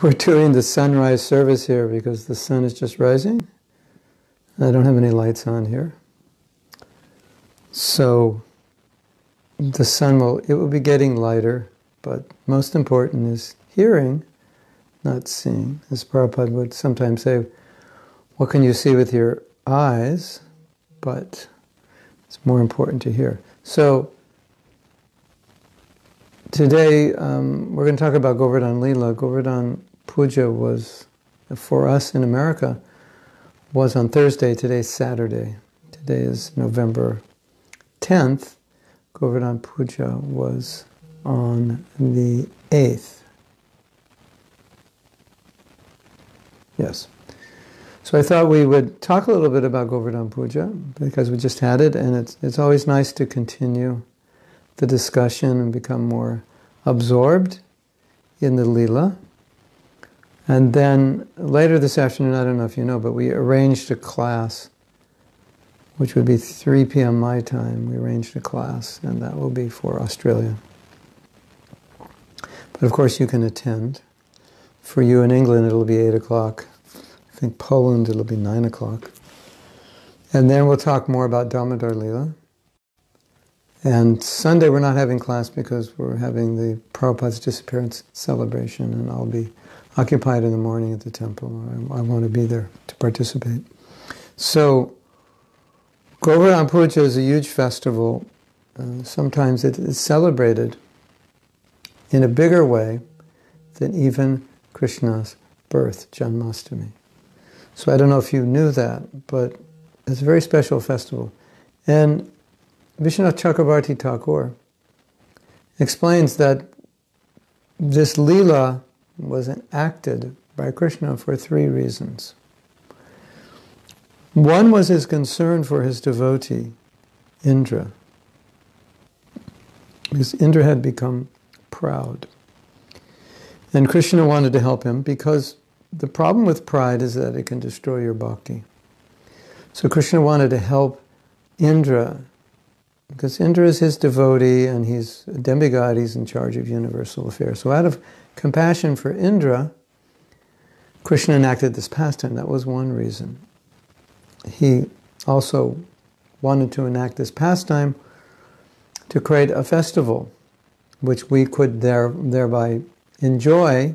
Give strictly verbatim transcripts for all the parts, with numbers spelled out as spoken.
We're doing the sunrise service here because the sun is just rising. I don't have any lights on here. So the sun will, it will be getting lighter, but most important is hearing, not seeing. As Prabhupada would sometimes say, what can you see with your eyes? But it's more important to hear. So today um, we're going to talk about Govardhan Lila. Govardhan Puja was, for us in America, was on Thursday. Today's Saturday. Today is November tenth. Govardhan Puja was on the eighth. Yes. So I thought we would talk a little bit about Govardhan Puja because we just had it, and it's, it's always nice to continue the discussion and become more absorbed in the Leela. And then later this afternoon, I don't know if you know, but we arranged a class, which would be three p m my time. We arranged a class, and that will be for Australia. But of course you can attend. For you in England, it'll be eight o'clock. I think Poland, it'll be nine o'clock. And then we'll talk more about Damodar Lila. And Sunday we're not having class because we're having the Prabhupada's disappearance celebration, and I'll be occupied in the morning at the temple. I, I want to be there to participate. So Govardhan Puja is a huge festival. Uh, sometimes it is celebrated in a bigger way than even Krishna's birth, Janmashtami. So I don't know if you knew that, but it's a very special festival. And Vishvanath Chakravarti Thakur explains that this Leela was enacted by Krishna for three reasons. One was his concern for his devotee, Indra, because Indra had become proud. And Krishna wanted to help him because the problem with pride is that it can destroy your bhakti. So Krishna wanted to help Indra, because Indra is his devotee and he's a demigod, he's in charge of universal affairs. So out of compassion for Indra, Krishna enacted this pastime. That was one reason. He also wanted to enact this pastime to create a festival which we could there, thereby enjoy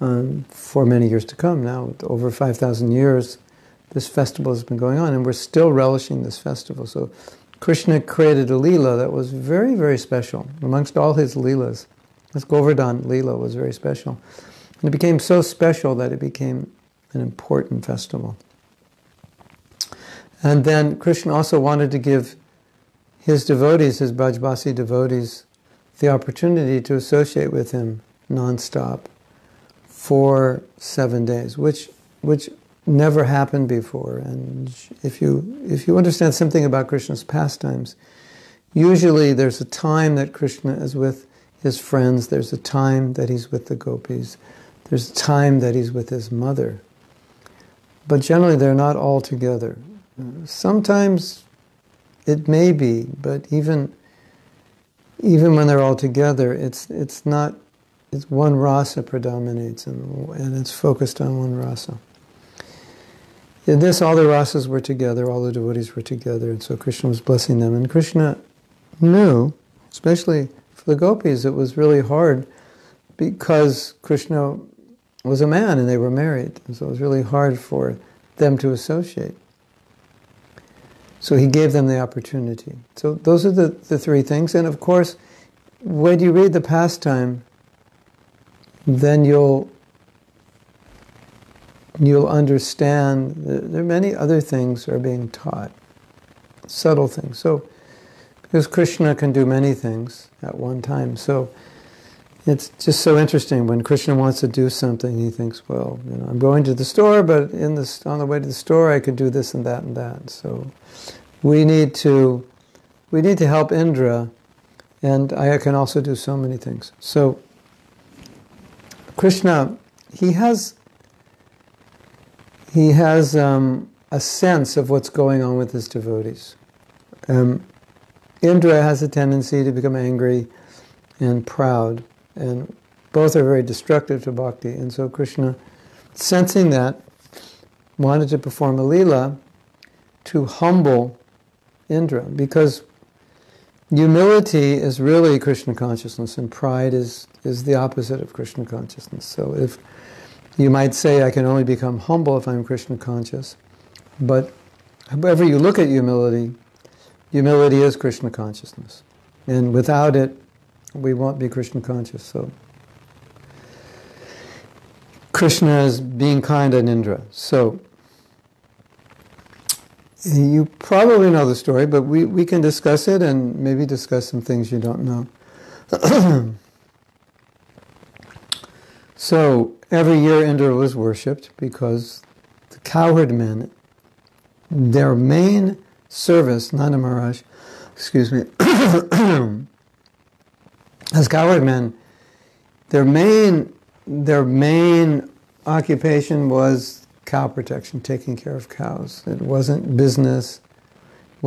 um, for many years to come. Now, over five thousand years, this festival has been going on and we're still relishing this festival. So Krishna created a Leela that was very, very special. Amongst all his Leelas, this Govardhan Leela was very special. And it became so special that it became an important festival. And then Krishna also wanted to give his devotees, his Brajwasi devotees, the opportunity to associate with him non-stop for seven days, which, which never happened before. And if you, if you understand something about Krishna's pastimes, usually there's a time that Krishna is with his friends, there's a time that he's with the gopis, there's a time that he's with his mother. But generally they're not all together. Sometimes it may be, but even, even when they're all together, it's, it's not, it's one rasa predominates and, and it's focused on one rasa. In this, all the rasas were together, all the devotees were together, and so Krishna was blessing them. And Krishna knew, especially for the gopis, it was really hard because Krishna was a man and they were married, and so it was really hard for them to associate. So he gave them the opportunity. So those are the, the three things. And of course, when you read the pastime, then you'll You'll understand that there are many other things that are being taught, subtle things. So, because Krishna can do many things at one time, so it's just so interesting when Krishna wants to do something. He thinks, well, you know, I'm going to the store, but in the on the way to the store, I could do this and that and that. So, we need to we need to help Indra, and I can also do so many things. So, Krishna, he has. He has um, a sense of what's going on with his devotees. Um, Indra has a tendency to become angry and proud, and Both are very destructive to bhakti. And so Krishna, sensing that, wanted to perform a lila to humble Indra, because humility is really Krishna consciousness, and pride is, is the opposite of Krishna consciousness. So if you might say, I can only become humble if I'm Krishna conscious, but however you look at humility, humility is Krishna consciousness. And without it, we won't be Krishna conscious. So Krishna is being kind and Indra. So you probably know the story, but we, we can discuss it and maybe discuss some things you don't know. So every year Indra was worshipped because the cowherd men, their main service, Nanda Maharaj, excuse me, as cowherd men, their main Their main occupation was cow protection, taking care of cows. It wasn't business,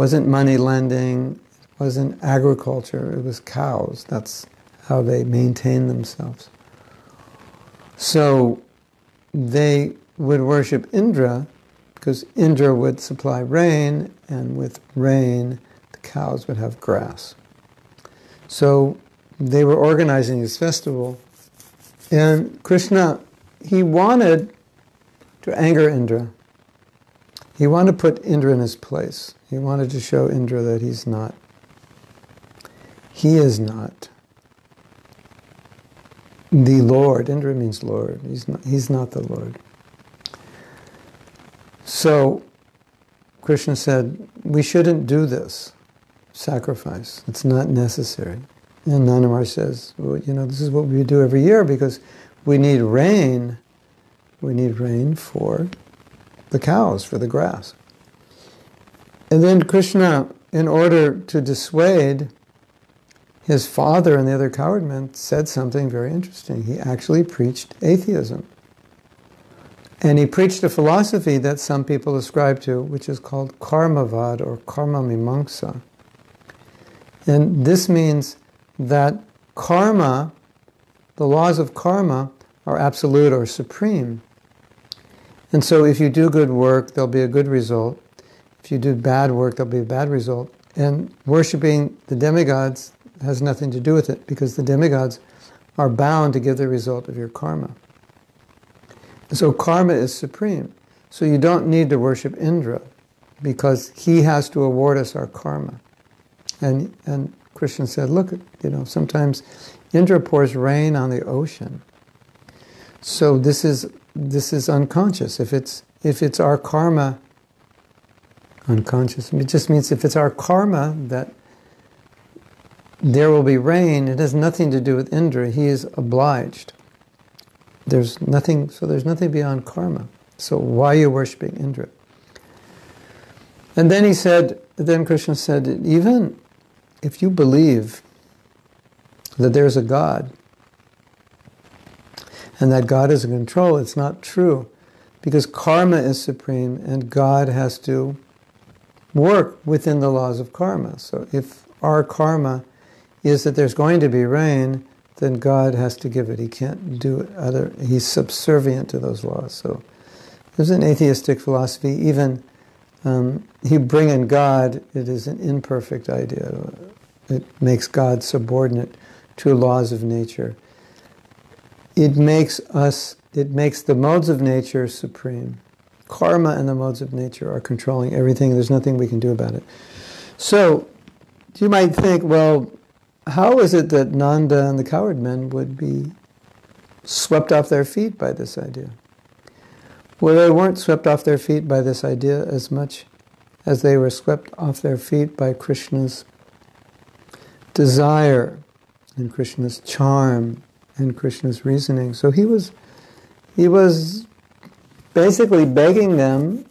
wasn't money lending, wasn't agriculture, it was cows. That's how they maintained themselves. So they would worship Indra because Indra would supply rain, and with rain the cows would have grass. So they were organizing this festival. And Krishna, he wanted to anger Indra. He wanted to put Indra in his place. He wanted to show Indra that he's not. He is not the Lord. Indra means Lord. He's not, he's not the Lord. So Krishna said, we shouldn't do this sacrifice. It's not necessary. And Nanda Maharaj says, well, you know, this is what we do every year because we need rain. We need rain for the cows, for the grass. And then Krishna, in order to dissuade his father and the other cowherd men, said something very interesting. He actually preached atheism. And he preached a philosophy that some people ascribe to, which is called karmavad or karma mimamsa. And this means that karma, the laws of karma, are absolute or supreme. And so if you do good work, there'll be a good result. If you do bad work, there'll be a bad result. And worshipping the demigods has nothing to do with it, because the demigods are bound to give the result of your karma. So karma is supreme. So you don't need to worship Indra, because he has to award us our karma. And, and Krishna said, look, you know, sometimes Indra pours rain on the ocean. So this is, this is unconscious. If it's, if it's our karma, unconscious, it just means if it's our karma that there will be rain, it has nothing to do with Indra. He is obliged. There's nothing, so there's nothing beyond karma. So why are you worshipping Indra? And then he said, then Krishna said, even if you believe that there's a God, and that God is in control, it's not true, because karma is supreme, and God has to work within the laws of karma. So if our karma is that there's going to be rain, then God has to give it. He can't do it other. He's subservient to those laws. So there's an atheistic philosophy. Even Um, you bring in God, it is an imperfect idea. It makes God subordinate to laws of nature. It makes us, it makes the modes of nature supreme. Karma and the modes of nature are controlling everything. There's nothing we can do about it. So you might think, well, how is it that Nanda and the cowherd men would be swept off their feet by this idea? Well, they weren't swept off their feet by this idea as much as they were swept off their feet by Krishna's desire and Krishna's charm and Krishna's reasoning. So he was, he was basically begging them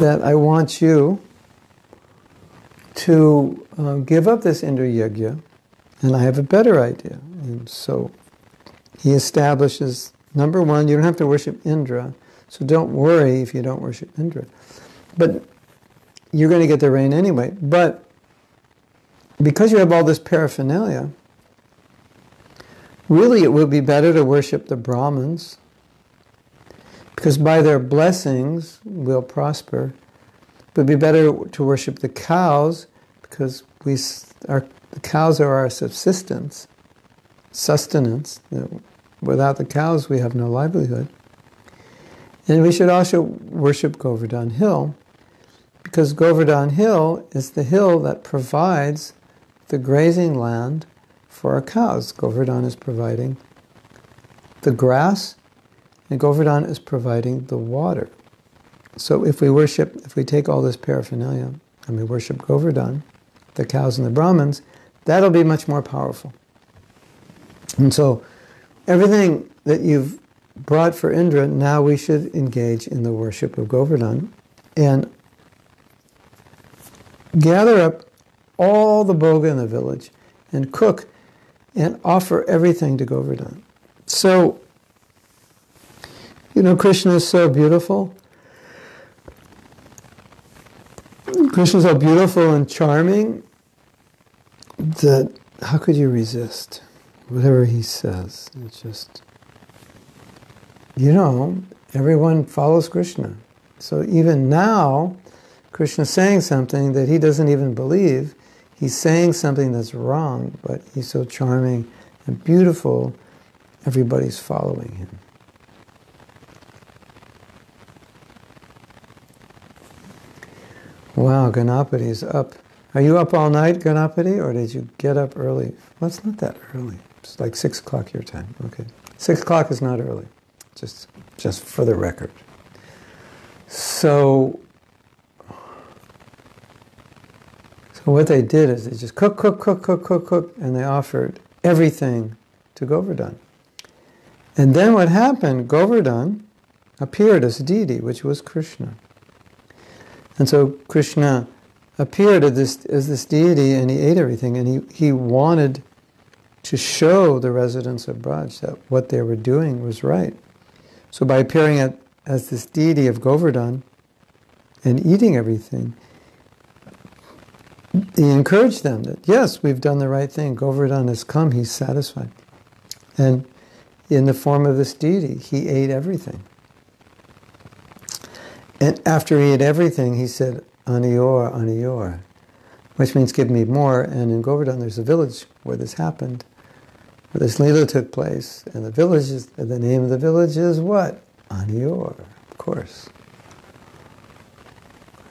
that I want you to uh, give up this Indra Yajna, and I have a better idea. And so he establishes, number one, you don't have to worship Indra, so don't worry if you don't worship Indra. But you're going to get the rain anyway. But because you have all this paraphernalia, Really, it would be better to worship the Brahmins, because by their blessings we'll prosper. It would be better to worship the cows, because we our, the cows are our subsistence, sustenance. You know, without the cows we have no livelihood. And we should also worship Govardhan Hill, because Govardhan Hill is the hill that provides the grazing land for our cows. Govardhan is providing the grass, and Govardhan is providing the water. So if we worship, if we take all this paraphernalia and we worship Govardhan, the cows and the Brahmins, that'll be much more powerful. And so everything that you've brought for Indra, now we should engage in the worship of Govardhan and gather up all the boga in the village and cook and offer everything to Govardhan. So, you know, Krishna is so beautiful. Krishna is so beautiful and charming that how could you resist? Whatever he says, it's just, you know, everyone follows Krishna. So even now, Krishna's saying something that he doesn't even believe. He's saying something that's wrong, but he's so charming and beautiful, everybody's following him. Wow, Ganapati's up. Are you up all night, Ganapati, or did you get up early? Well, it's not that early. It's like six o'clock your time. Okay. Six o'clock is not early. Just just for the record. So So what they did is they just cook, cook, cook, cook, cook, cook, and they offered everything to Govardhan. And then what happened, Govardhan appeared as a deity, which was Krishna. And so Krishna appeared as this, as this deity, and he ate everything, and he, he wanted to show the residents of Braj that what they were doing was right. So by appearing at, as this deity of Govardhan and eating everything, he encouraged them that, yes, we've done the right thing. Govardhan has come, he's satisfied. And in the form of this deity, he ate everything. And after he ate everything, he said, Anyor, Anyor, which means give me more. And in Govardhan, there's a village where this happened, where this Leela took place. And the village is, the name of the village is what? Anyor, of course.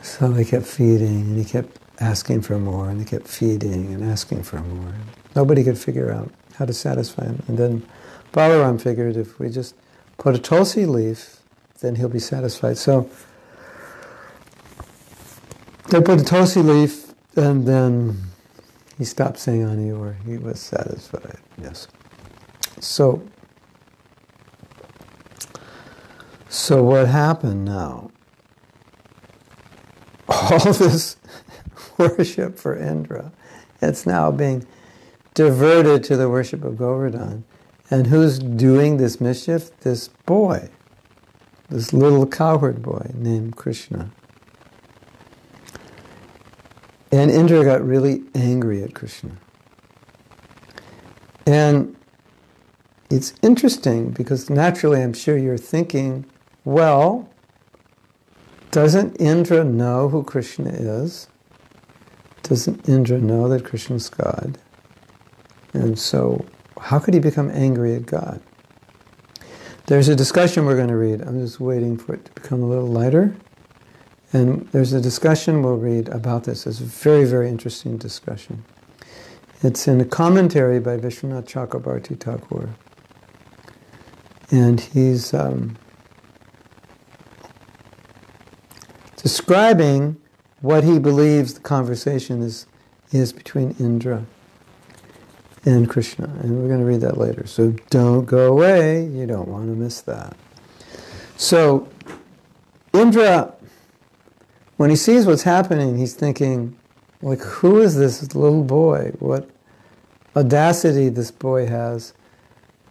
So they kept feeding, and he kept asking for more, and they kept feeding and asking for more. Nobody could figure out how to satisfy him. And then Balaram figured, if we just put a tulsi leaf, then he'll be satisfied. So they put a tulsi leaf, and then he stopped saying Anyor. He was satisfied, yes. So, so what happened now? All this worship for Indra, it's now being diverted to the worship of Govardhan. And who's doing this mischief? This boy, this little cowherd boy named Krishna. And Indra got really angry at Krishna. And it's interesting, because naturally I'm sure you're thinking, well, doesn't Indra know who Krishna is? Doesn't Indra know that Krishna's God? And so, how could he become angry at God? There's a discussion we're going to read. I'm just waiting for it to become a little lighter. And there's a discussion we'll read about this. It's a very, very interesting discussion. It's in a commentary by Vishvanath Chakravarti Thakur. And he's um, describing what he believes the conversation is, is between Indra and Krishna. And we're going to read that later. So don't go away. You don't want to miss that. So Indra, when he sees what's happening, he's thinking, like, who is this little boy? What audacity this boy has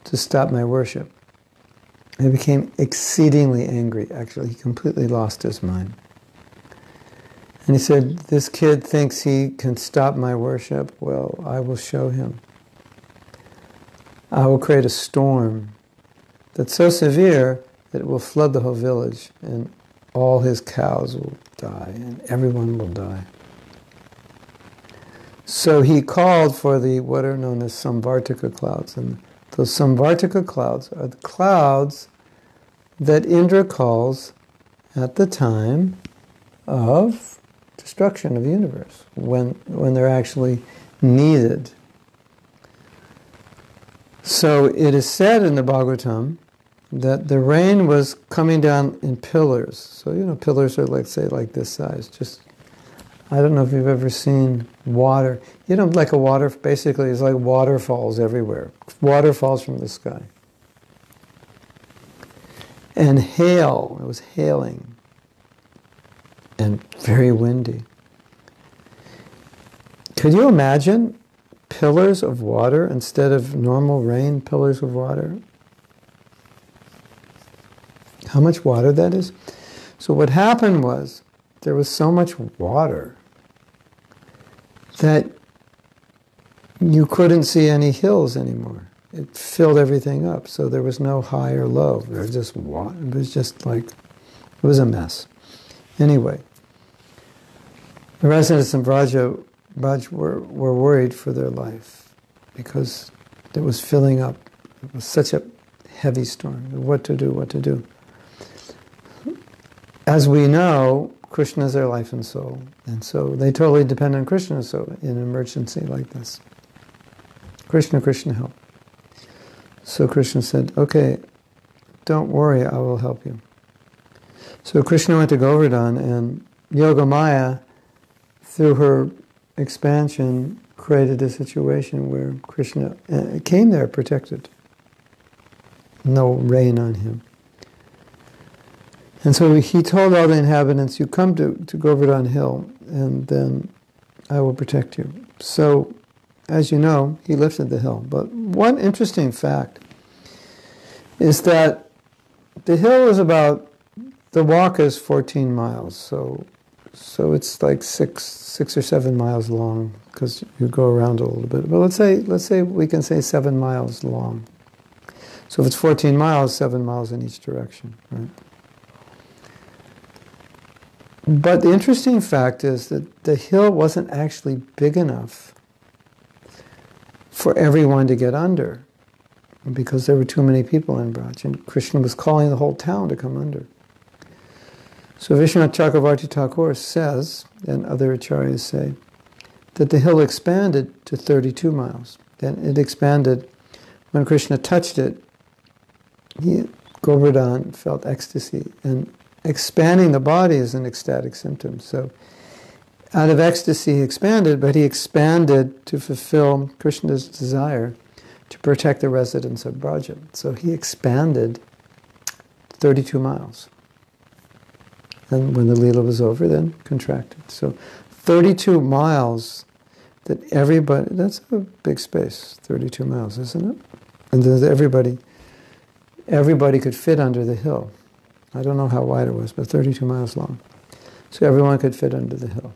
to stop my worship. And he became exceedingly angry, actually. He completely lost his mind. And he said, this kid thinks he can stop my worship. Well, I will show him. I will create a storm that's so severe that it will flood the whole village, and all his cows will die, and everyone will die. So he called for the, what are known as Samvartaka clouds, and those Samvartaka clouds are the clouds that Indra calls at the time of destruction of the universe, when, when they're actually needed. So it is said in the Bhagavatam that the rain was coming down in pillars. So, you know, pillars are, like, say, like this size. Just, I don't know if you've ever seen water. You know, like a water, basically it's like waterfalls everywhere. Waterfalls from the sky. And hail, it was hailing. And very windy. Could you imagine pillars of water instead of normal rain, pillars of water? How much water that is? So what happened was, there was so much water that you couldn't see any hills anymore. It filled everything up, so there was no high or low. There was just water. It was just like, it was a mess. Anyway, the residents in Vraja, Vraja were, were worried for their life because it was filling up. It was such a heavy storm. What to do, what to do. As we know, Krishna is their life and soul. And so they totally depend on Krishna, so in an emergency like this. Krishna, Krishna, help. So Krishna said, okay, don't worry, I will help you. So Krishna went to Govardhan, and Yogamaya, through her expansion, created a situation where Krishna came there protected. No rain on him. And so he told all the inhabitants, you come to, to Govardhan Hill, and then I will protect you. So, as you know, he lifted the hill. But one interesting fact is that the hill is about, the walk is fourteen miles, so so it's like six six or seven miles long, because you go around a little bit. But let's say, let's say we can say seven miles long. So if it's fourteen miles, seven miles in each direction, right? But the interesting fact is that the hill wasn't actually big enough for everyone to get under, because there were too many people in Vraja, and Krishna was calling the whole town to come under. So Vishvanath Chakravarti Thakur says, and other acharyas say, that the hill expanded to thirty-two miles. Then it expanded, when Krishna touched it, he, Govardhan felt ecstasy, and expanding the body is an ecstatic symptom. So out of ecstasy he expanded, but he expanded to fulfill Krishna's desire to protect the residents of Vraja. So he expanded thirty-two miles. And when the Leela was over, then contracted. So thirty-two miles that everybody, that's a big space, thirty-two miles, isn't it? And there's everybody, everybody could fit under the hill. I don't know how wide it was, but thirty-two miles long. So everyone could fit under the hill.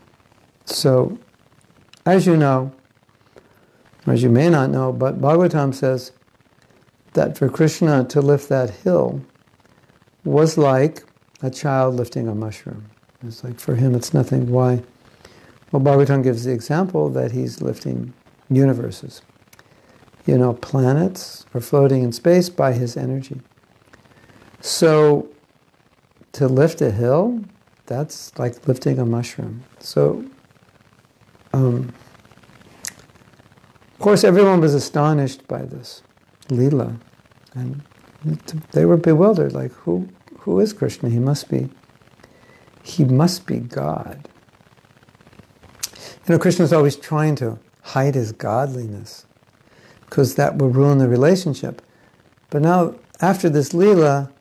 So, as you know, or as you may not know, but Bhagavatam says that for Krishna to lift that hill was like a child lifting a mushroom. It's like, for him, it's nothing. Why? Well, Bhagavatam gives the example that he's lifting universes. You know, planets are floating in space by his energy. So, to lift a hill, that's like lifting a mushroom. So, um, of course, everyone was astonished by this Leela, and they were bewildered. Like, who, who is Krishna? He must be, he must be God. You know, Krishna's always trying to hide his godliness, because that would ruin the relationship. But now, after this Leela,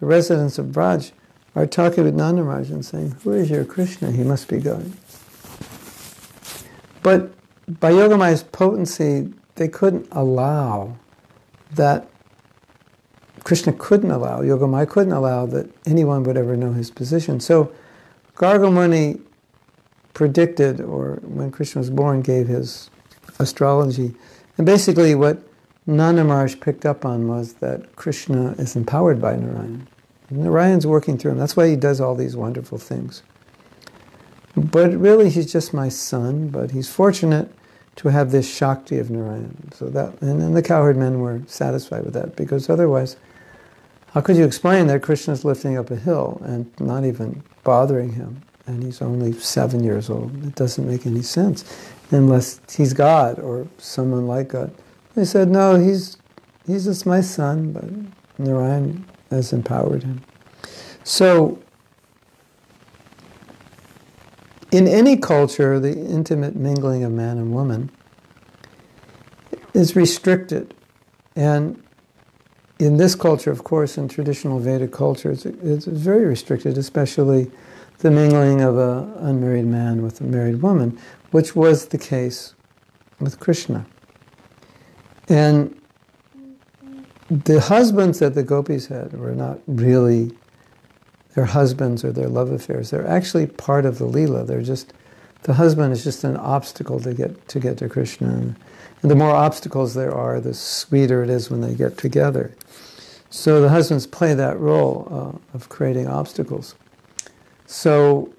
the residents of Vraja are talking with Nanda Maharaj and saying, who is your Krishna? He must be God. But by Yogamaya's potency, they couldn't allow that, Krishna couldn't allow, Yogamaya couldn't allow that anyone would ever know his position. So Gargamuni predicted, or when Krishna was born, gave his astrology. And basically what Nanda Maharaj picked up on was that Krishna is empowered by Narayana. Narayan's working through him. That's why he does all these wonderful things. But really, he's just my son, but he's fortunate to have this Shakti of Narayan. So that, and then the cowherd men were satisfied with that, because otherwise, how could you explain that Krishna's lifting up a hill and not even bothering him, and he's only seven years old? It doesn't make any sense, unless he's God or someone like God. They said, no, he's, he's just my son, but Narayan has empowered him. So, in any culture, the intimate mingling of man and woman is restricted. And in this culture, of course, in traditional Vedic culture, it's, it's very restricted, especially the mingling of an unmarried man with a married woman, which was the case with Krishna. And the husbands that the gopis had were not really their husbands or their love affairs. They're actually part of the lila. They're just, the husband is just an obstacle to get to, get to Krishna. And the more obstacles there are, the sweeter it is when they get together. So the husbands play that role uh, of creating obstacles. So,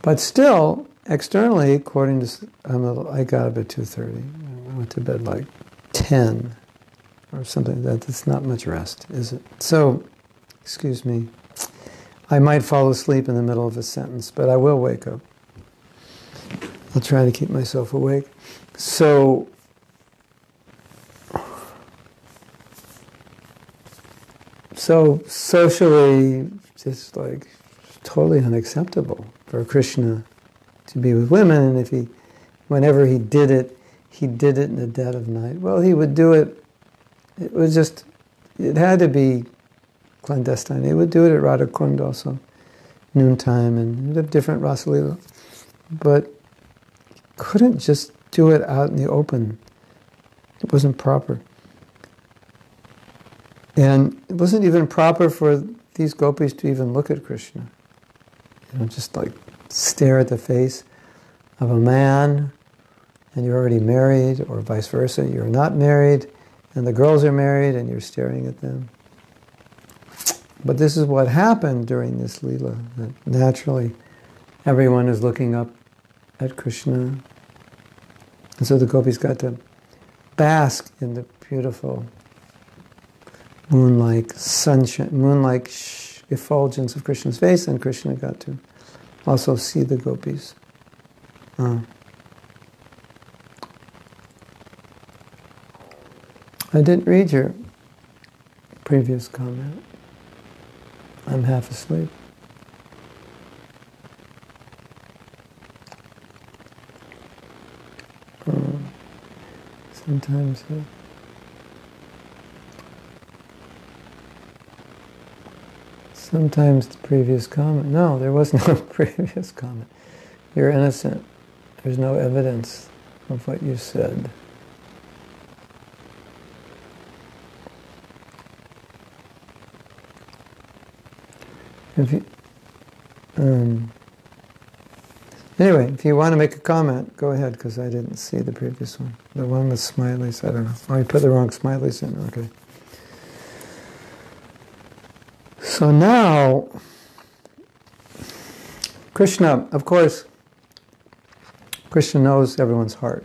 but still, externally, according to, I'm a, I got up at two thirty. I went to bed like ten or something. That, that's not much rest, is it? So, excuse me, I might fall asleep in the middle of a sentence, but I will wake up. I'll try to keep myself awake. So, so socially, just like totally unacceptable for Krishna to be with women, and if he, whenever he did it, he did it in the dead of night. Well, he would do it, it was just, it had to be clandestine. He would do it at Radha-kund also, noontime, and he'd have different rasalila. But he couldn't just do it out in the open. It wasn't proper. And it wasn't even proper for these gopis to even look at Krishna. You know, just like stare at the face of a man, and you're already married, or vice versa, you're not married, and the girls are married, and you're staring at them. But this is what happened during this Leela, that naturally everyone is looking up at Krishna. And so the gopis got to bask in the beautiful moon-like sunshine, moon-like effulgence of Krishna's face, and Krishna got to also see the gopis. Uh, I didn't read your previous comment. I'm half asleep. Um, sometimes uh, sometimes the previous comment. No, there was no previous comment. You're innocent. There's no evidence of what you said. If you, um, anyway, if you want to make a comment, go ahead, because I didn't see the previous one. The one with smileys, I don't know. Oh, I put the wrong smileys in, okay. So now, Krishna, of course, Krishna knows everyone's heart.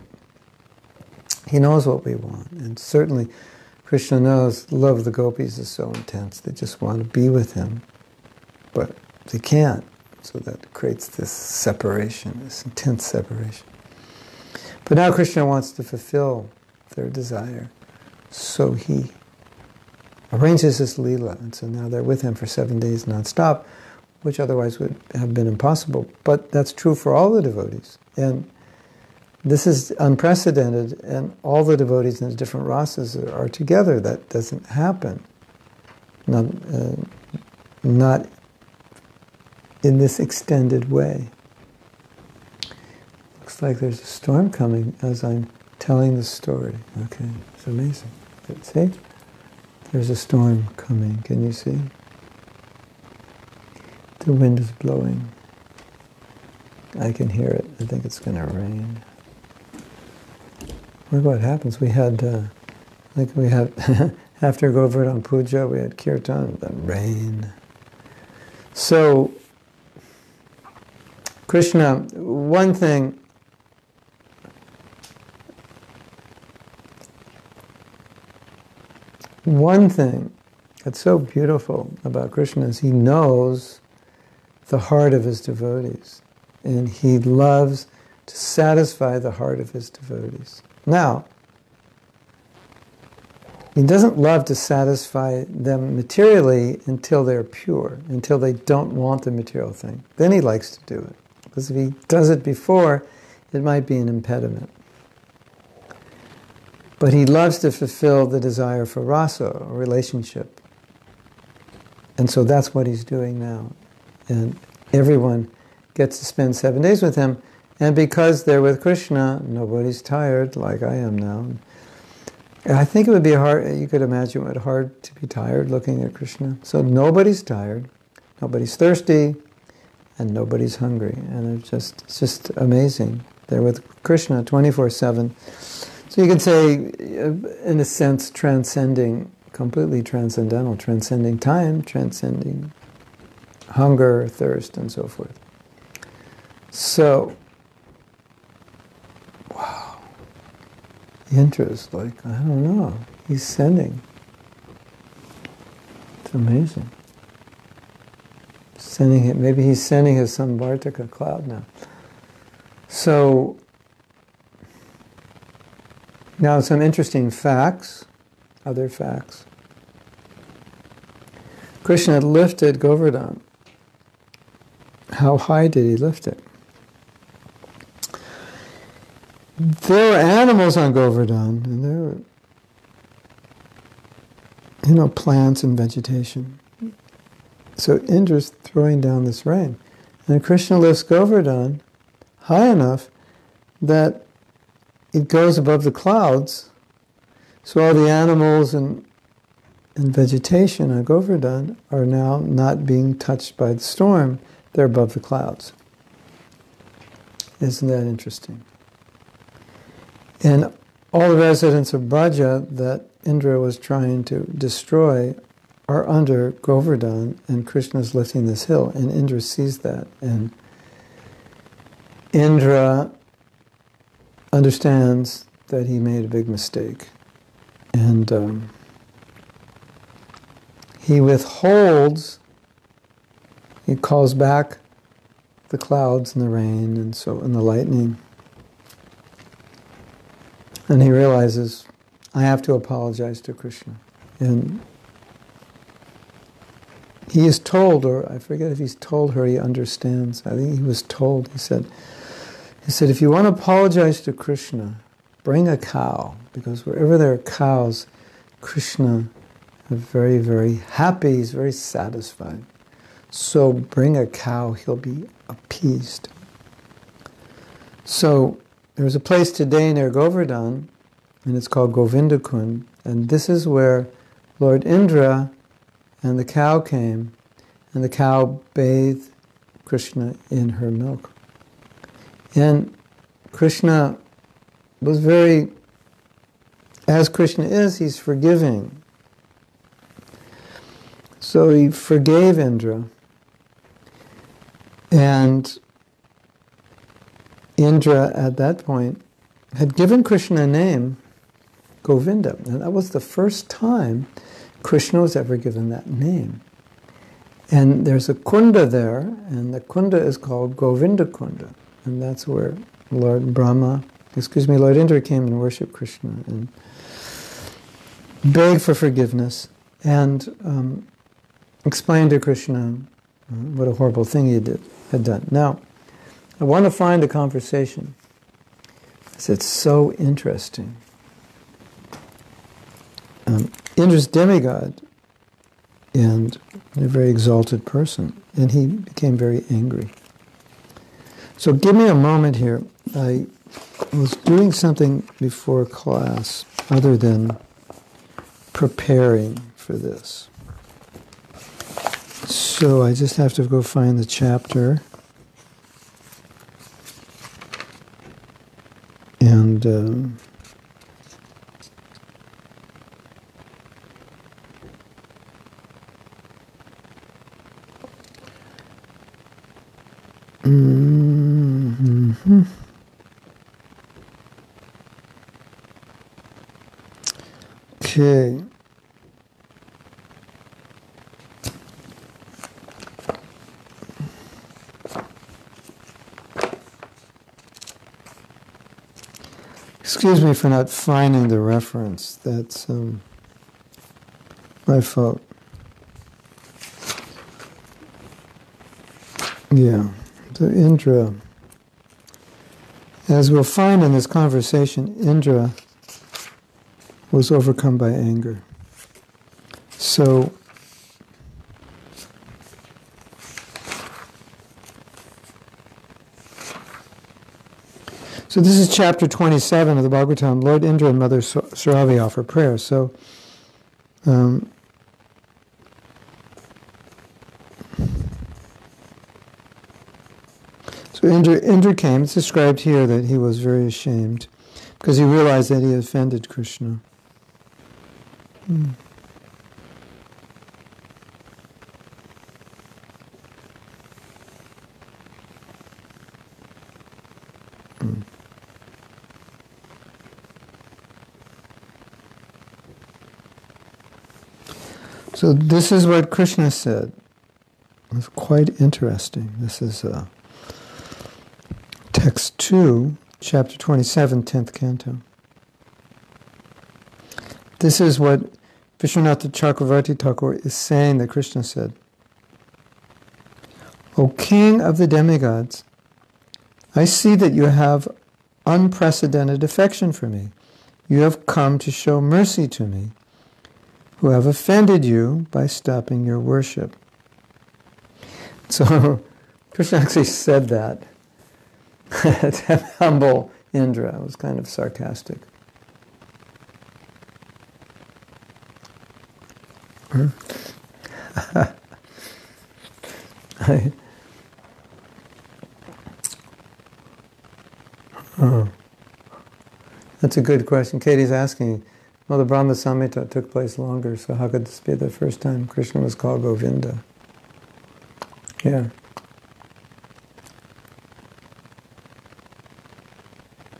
He knows what we want, and certainly Krishna knows love of the gopis is so intense, they just want to be with him. But they can't, so that creates this separation, this intense separation. But now Krishna wants to fulfill their desire, so he arranges this lila, and so now they're with him for seven days non-stop, which otherwise would have been impossible. But that's true for all the devotees, and this is unprecedented, and all the devotees in the different rasas are together. That doesn't happen. Not, uh, not in this extended way. Looks like there's a storm coming as I'm telling the story. Okay, it's amazing. See? There's a storm coming. Can you see? The wind is blowing. I can hear it. I think it's going to rain. Look what happens. We had, uh, I think we had, after Govardhan Puja, we had Kirtan, the rain. So, Krishna, one thing, one thing that's so beautiful about Krishna is he knows the heart of his devotees, and he loves to satisfy the heart of his devotees. Now, he doesn't love to satisfy them materially until they're pure, until they don't want the material thing. Then he likes to do it. Because if he does it before, it might be an impediment. But he loves to fulfill the desire for rasa, a relationship. And so that's what he's doing now. And everyone gets to spend seven days with him. And because they're with Krishna, nobody's tired like I am now. I think it would be hard, you could imagine it would be hard to be tired looking at Krishna. So nobody's tired, nobody's thirsty, and nobody's hungry. And it's just, it's just amazing. They're with Krishna twenty-four seven. So you could say, in a sense, transcending, completely transcendental, transcending time, transcending hunger, thirst, and so forth. So, wow, interest, like, I don't know, he's sending. It's amazing. Sending it, maybe he's sending his Samvartaka cloud now. So, now some interesting facts, other facts. Krishna lifted Govardhan. How high did he lift it? There were animals on Govardhan, and there were, you know, plants and vegetation. So Indra's throwing down this rain. And Krishna lifts Govardhan high enough that it goes above the clouds, so all the animals and, and vegetation on Govardhan are now not being touched by the storm. They're above the clouds. Isn't that interesting? And all the residents of Vraja that Indra was trying to destroy are under Govardhan, and Krishna's lifting this hill, and Indra sees that. And Indra understands that he made a big mistake. And um, he withholds, he calls back the clouds and the rain and so and the lightning. And he realizes, I have to apologize to Krishna. And he is told, or I forget if he's told her, he understands. I think he was told, he said, He said, if you want to apologize to Krishna, bring a cow, because wherever there are cows, Krishna is very, very happy, he's very satisfied. So bring a cow, he'll be appeased. So there's a place today near Govardhan, and it's called Govinda Kund, and this is where Lord Indra and the cow came, and the cow bathed Krishna in her milk. And Krishna was very, as Krishna is, he's forgiving. So he forgave Indra. And Indra, at that point, had given Krishna a name, Govinda. And that was the first time Krishna was ever given that name. And there's a kunda there, and the kunda is called Govinda Kunda. And that's where Lord Brahma, excuse me, Lord Indra came and worshipped Krishna and begged for forgiveness and um, explained to Krishna what a horrible thing he did, had done. Now, I want to find a conversation. It's so interesting. Um, Indra's demigod and a very exalted person, and he became very angry. So give me a moment here. I was doing something before class other than preparing for this. So I just have to go find the chapter. And um, Mm-hmm. Okay. Excuse me for not finding the reference. That's um, my fault. Yeah. So Indra, as we'll find in this conversation, Indra was overcome by anger. So So this is chapter twenty-seven of the Bhagavatam. Lord Indra and Mother Surabhi offer prayer. So, um, so Indra, Indra came. It's described here that he was very ashamed because he realized that he offended Krishna. Hmm. So this is what Krishna said. It's quite interesting. This is uh, text two, chapter twenty-seven, tenth canto. This is what Vishvanath Chakravarti Thakur is saying that Krishna said. O king of the demigods, I see that you have unprecedented affection for me. You have come to show mercy to me, who have offended you by stopping your worship. So Krishna actually said that to humble Indra. It was kind of sarcastic. I, oh, that's a good question. Katie's asking, well, the Brahma Samhita took place longer, so how could this be the first time Krishna was called Govinda? Yeah.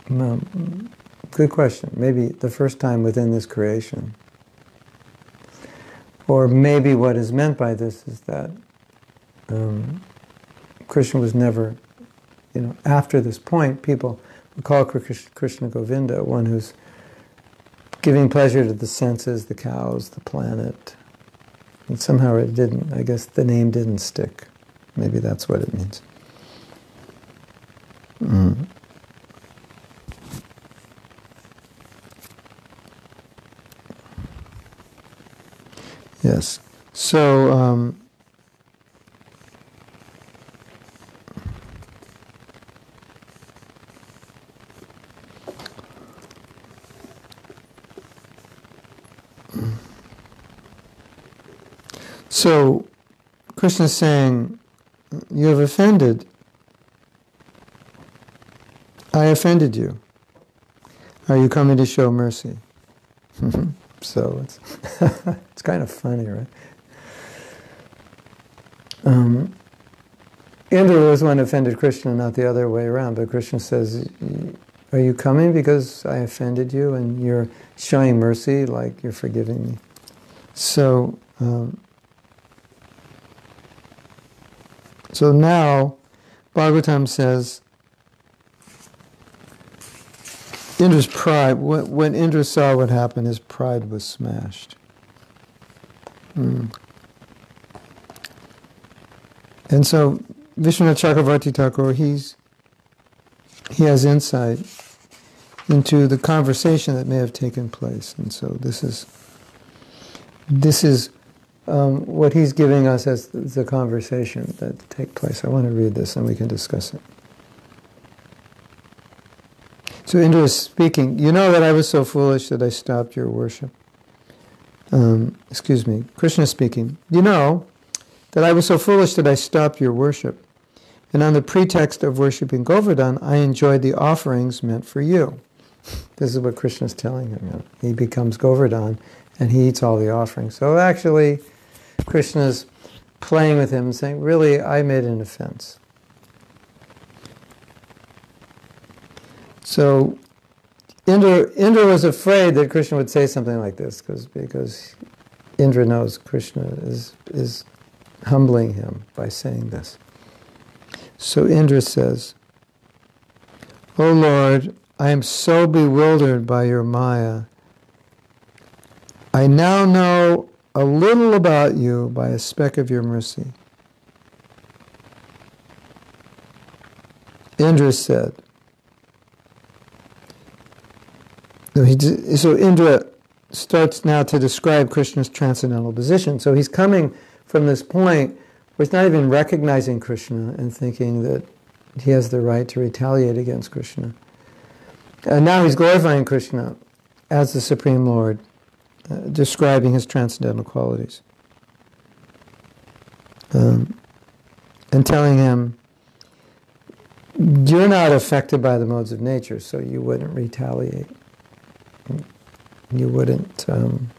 Well, good question. Maybe the first time within this creation. Or maybe what is meant by this is that um, Krishna was never, you know, after this point, people would call Krishna Govinda, one who's giving pleasure to the senses, the cows, the planet. And somehow it didn't, I guess the name didn't stick. Maybe that's what it means. Mm. Yes, so, um, So, Krishna is saying, you have offended. I offended you. Are you coming to show mercy? Mm-hmm. So, it's, it's kind of funny, right? Um, Indra was one who offended Krishna, not the other way around. But Krishna says, are you coming because I offended you and you're showing mercy like you're forgiving me? So, um, So now, Bhagavatam says, Indra's pride, when Indra saw what happened, his pride was smashed. Mm. And so, Vishvanath Chakravarti Thakur, he's, he has insight into the conversation that may have taken place. And so this is, this is, Um, what he's giving us as the conversation that take place. I want to read this and we can discuss it. So Indra is speaking, you know that I was so foolish that I stopped your worship. Um, excuse me, Krishna speaking, you know that I was so foolish that I stopped your worship. And on the pretext of worshiping Govardhan, I enjoyed the offerings meant for you. This is what Krishna is telling him. He becomes Govardhan and he eats all the offerings. So actually, Krishna's playing with him and saying, really, I made an offense. So Indra, Indra was afraid that Krishna would say something like this, because because Indra knows Krishna is is humbling him by saying this. So Indra says, "O Lord, I am so bewildered by your Maya. I now know a little about you by a speck of your mercy." Indra said, so, he, so Indra starts now to describe Krishna's transcendental position. So he's coming from this point where he's not even recognizing Krishna and thinking that he has the right to retaliate against Krishna. And now he's glorifying Krishna as the Supreme Lord, uh, describing his transcendental qualities. Um, and telling him, you're not affected by the modes of nature, so you wouldn't retaliate. You wouldn't, um,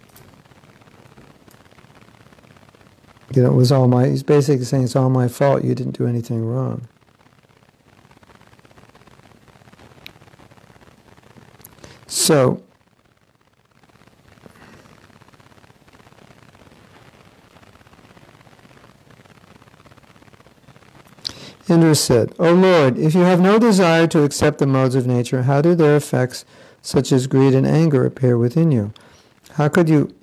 you know, it was all my, he's basically saying it's all my fault, you didn't do anything wrong. So, Indra said, "O Lord, if you have no desire to accept the modes of nature, how do their effects, such as greed and anger, appear within you? How could you,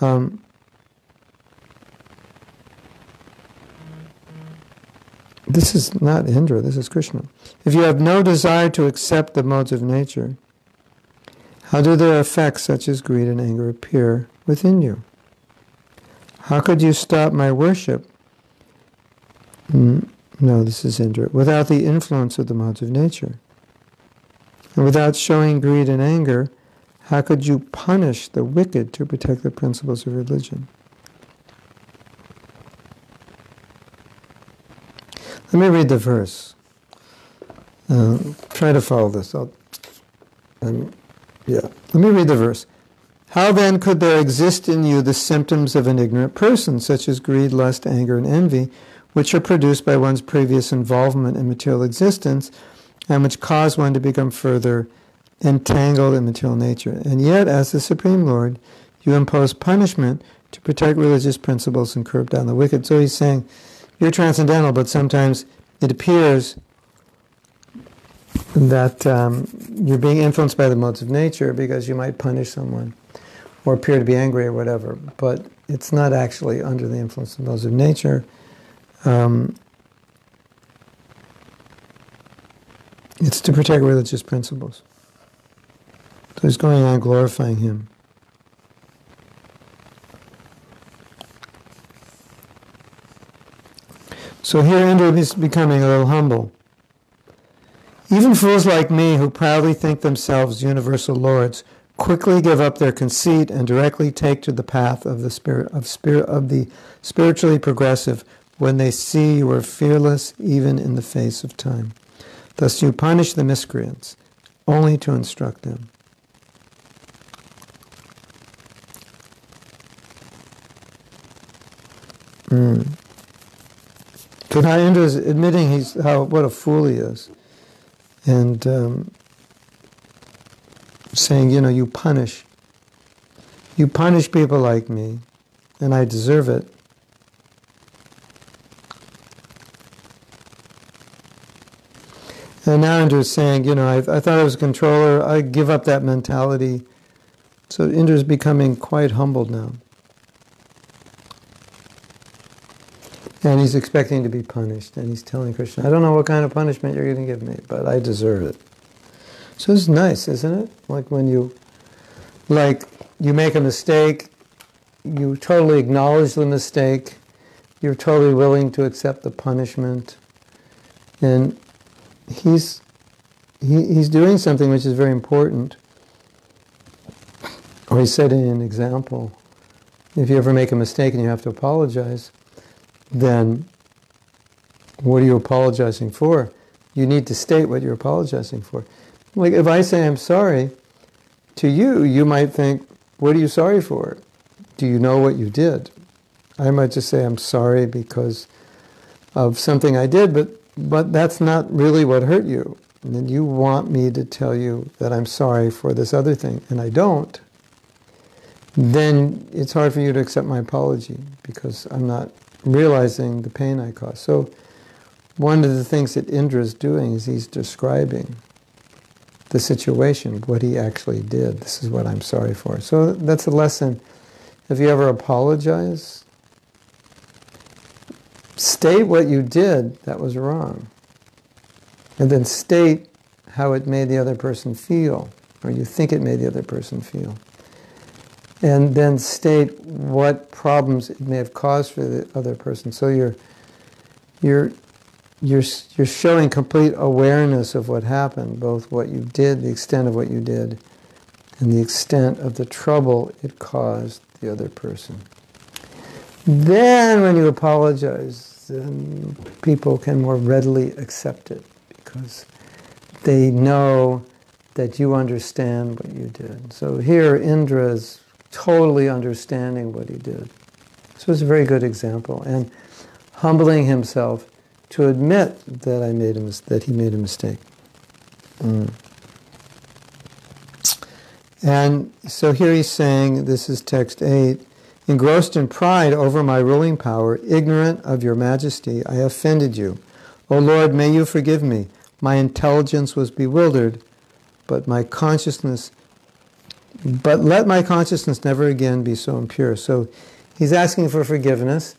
um, this is not Indra, this is Krishna. If you have no desire to accept the modes of nature, how do their effects, such as greed and anger, appear within you? How could you stop my worship?" Mm, no, this is Indra. "Without the influence of the modes of nature. And without showing greed and anger, how could you punish the wicked to protect the principles of religion?" Let me read the verse. Uh, try to follow this. I'll, um, yeah. Let me read the verse. "How then could there exist in you the symptoms of an ignorant person, such as greed, lust, anger, and envy, which are produced by one's previous involvement in material existence, and which cause one to become further entangled in material nature. And yet, as the Supreme Lord, you impose punishment to protect religious principles and curb down the wicked." So he's saying, you're transcendental, but sometimes it appears that um, you're being influenced by the modes of nature because you might punish someone or appear to be angry or whatever, but it's not actually under the influence of the modes of nature. Um, It's to protect religious principles. So he's going on glorifying him. So here Indra is becoming a little humble. "Even fools like me, who proudly think themselves universal lords, quickly give up their conceit and directly take to the path of the spirit of spirit of the spiritually progressive when they see you are fearless even in the face of time. Thus you punish the miscreants, only to instruct them." Mm. So now Indra is admitting he's how what a fool he is, and um, saying, you know, you punish, you punish people like me, and I deserve it. And now Indra's saying, you know, I, I thought I was a controller, I give up that mentality. So Indra's becoming quite humbled now. And he's expecting to be punished. And he's telling Krishna, I don't know what kind of punishment you're going to give me, but I deserve it. So it's nice, isn't it? Like when you, like you make a mistake, you totally acknowledge the mistake, you're totally willing to accept the punishment. And He's he, he's doing something which is very important. Or he's setting an example. If you ever make a mistake and you have to apologize, then what are you apologizing for? You need to state what you're apologizing for. Like if I say I'm sorry to you, you might think, what are you sorry for? Do you know what you did? I might just say I'm sorry because of something I did, but But that's not really what hurt you. and then you want me to tell you that I'm sorry for this other thing, and I don't, then it's hard for you to accept my apology because I'm not realizing the pain I caused. So one of the things that Indra is doing is he's describing the situation, what he actually did. This is what I'm sorry for. So that's a lesson. If you ever apologize, state what you did that was wrong, and then state how it made the other person feel, or you think it made the other person feel. And then state what problems it may have caused for the other person. So you're you're you're you're showing complete awareness of what happened, both what you did, the extent of what you did, and the extent of the trouble it caused the other person. Then when you apologize, then people can more readily accept it because they know that you understand what you did. So here Indra is totally understanding what he did. So it's a very good example. And humbling himself to admit that I made a mis- that he made a mistake. Mm. And so here he's saying, this is text eight, engrossed in pride over my ruling power, ignorant of your majesty, I offended you. O Lord, may you forgive me. My intelligence was bewildered, but my consciousness But let my consciousness never again be so impure. So he's asking for forgiveness.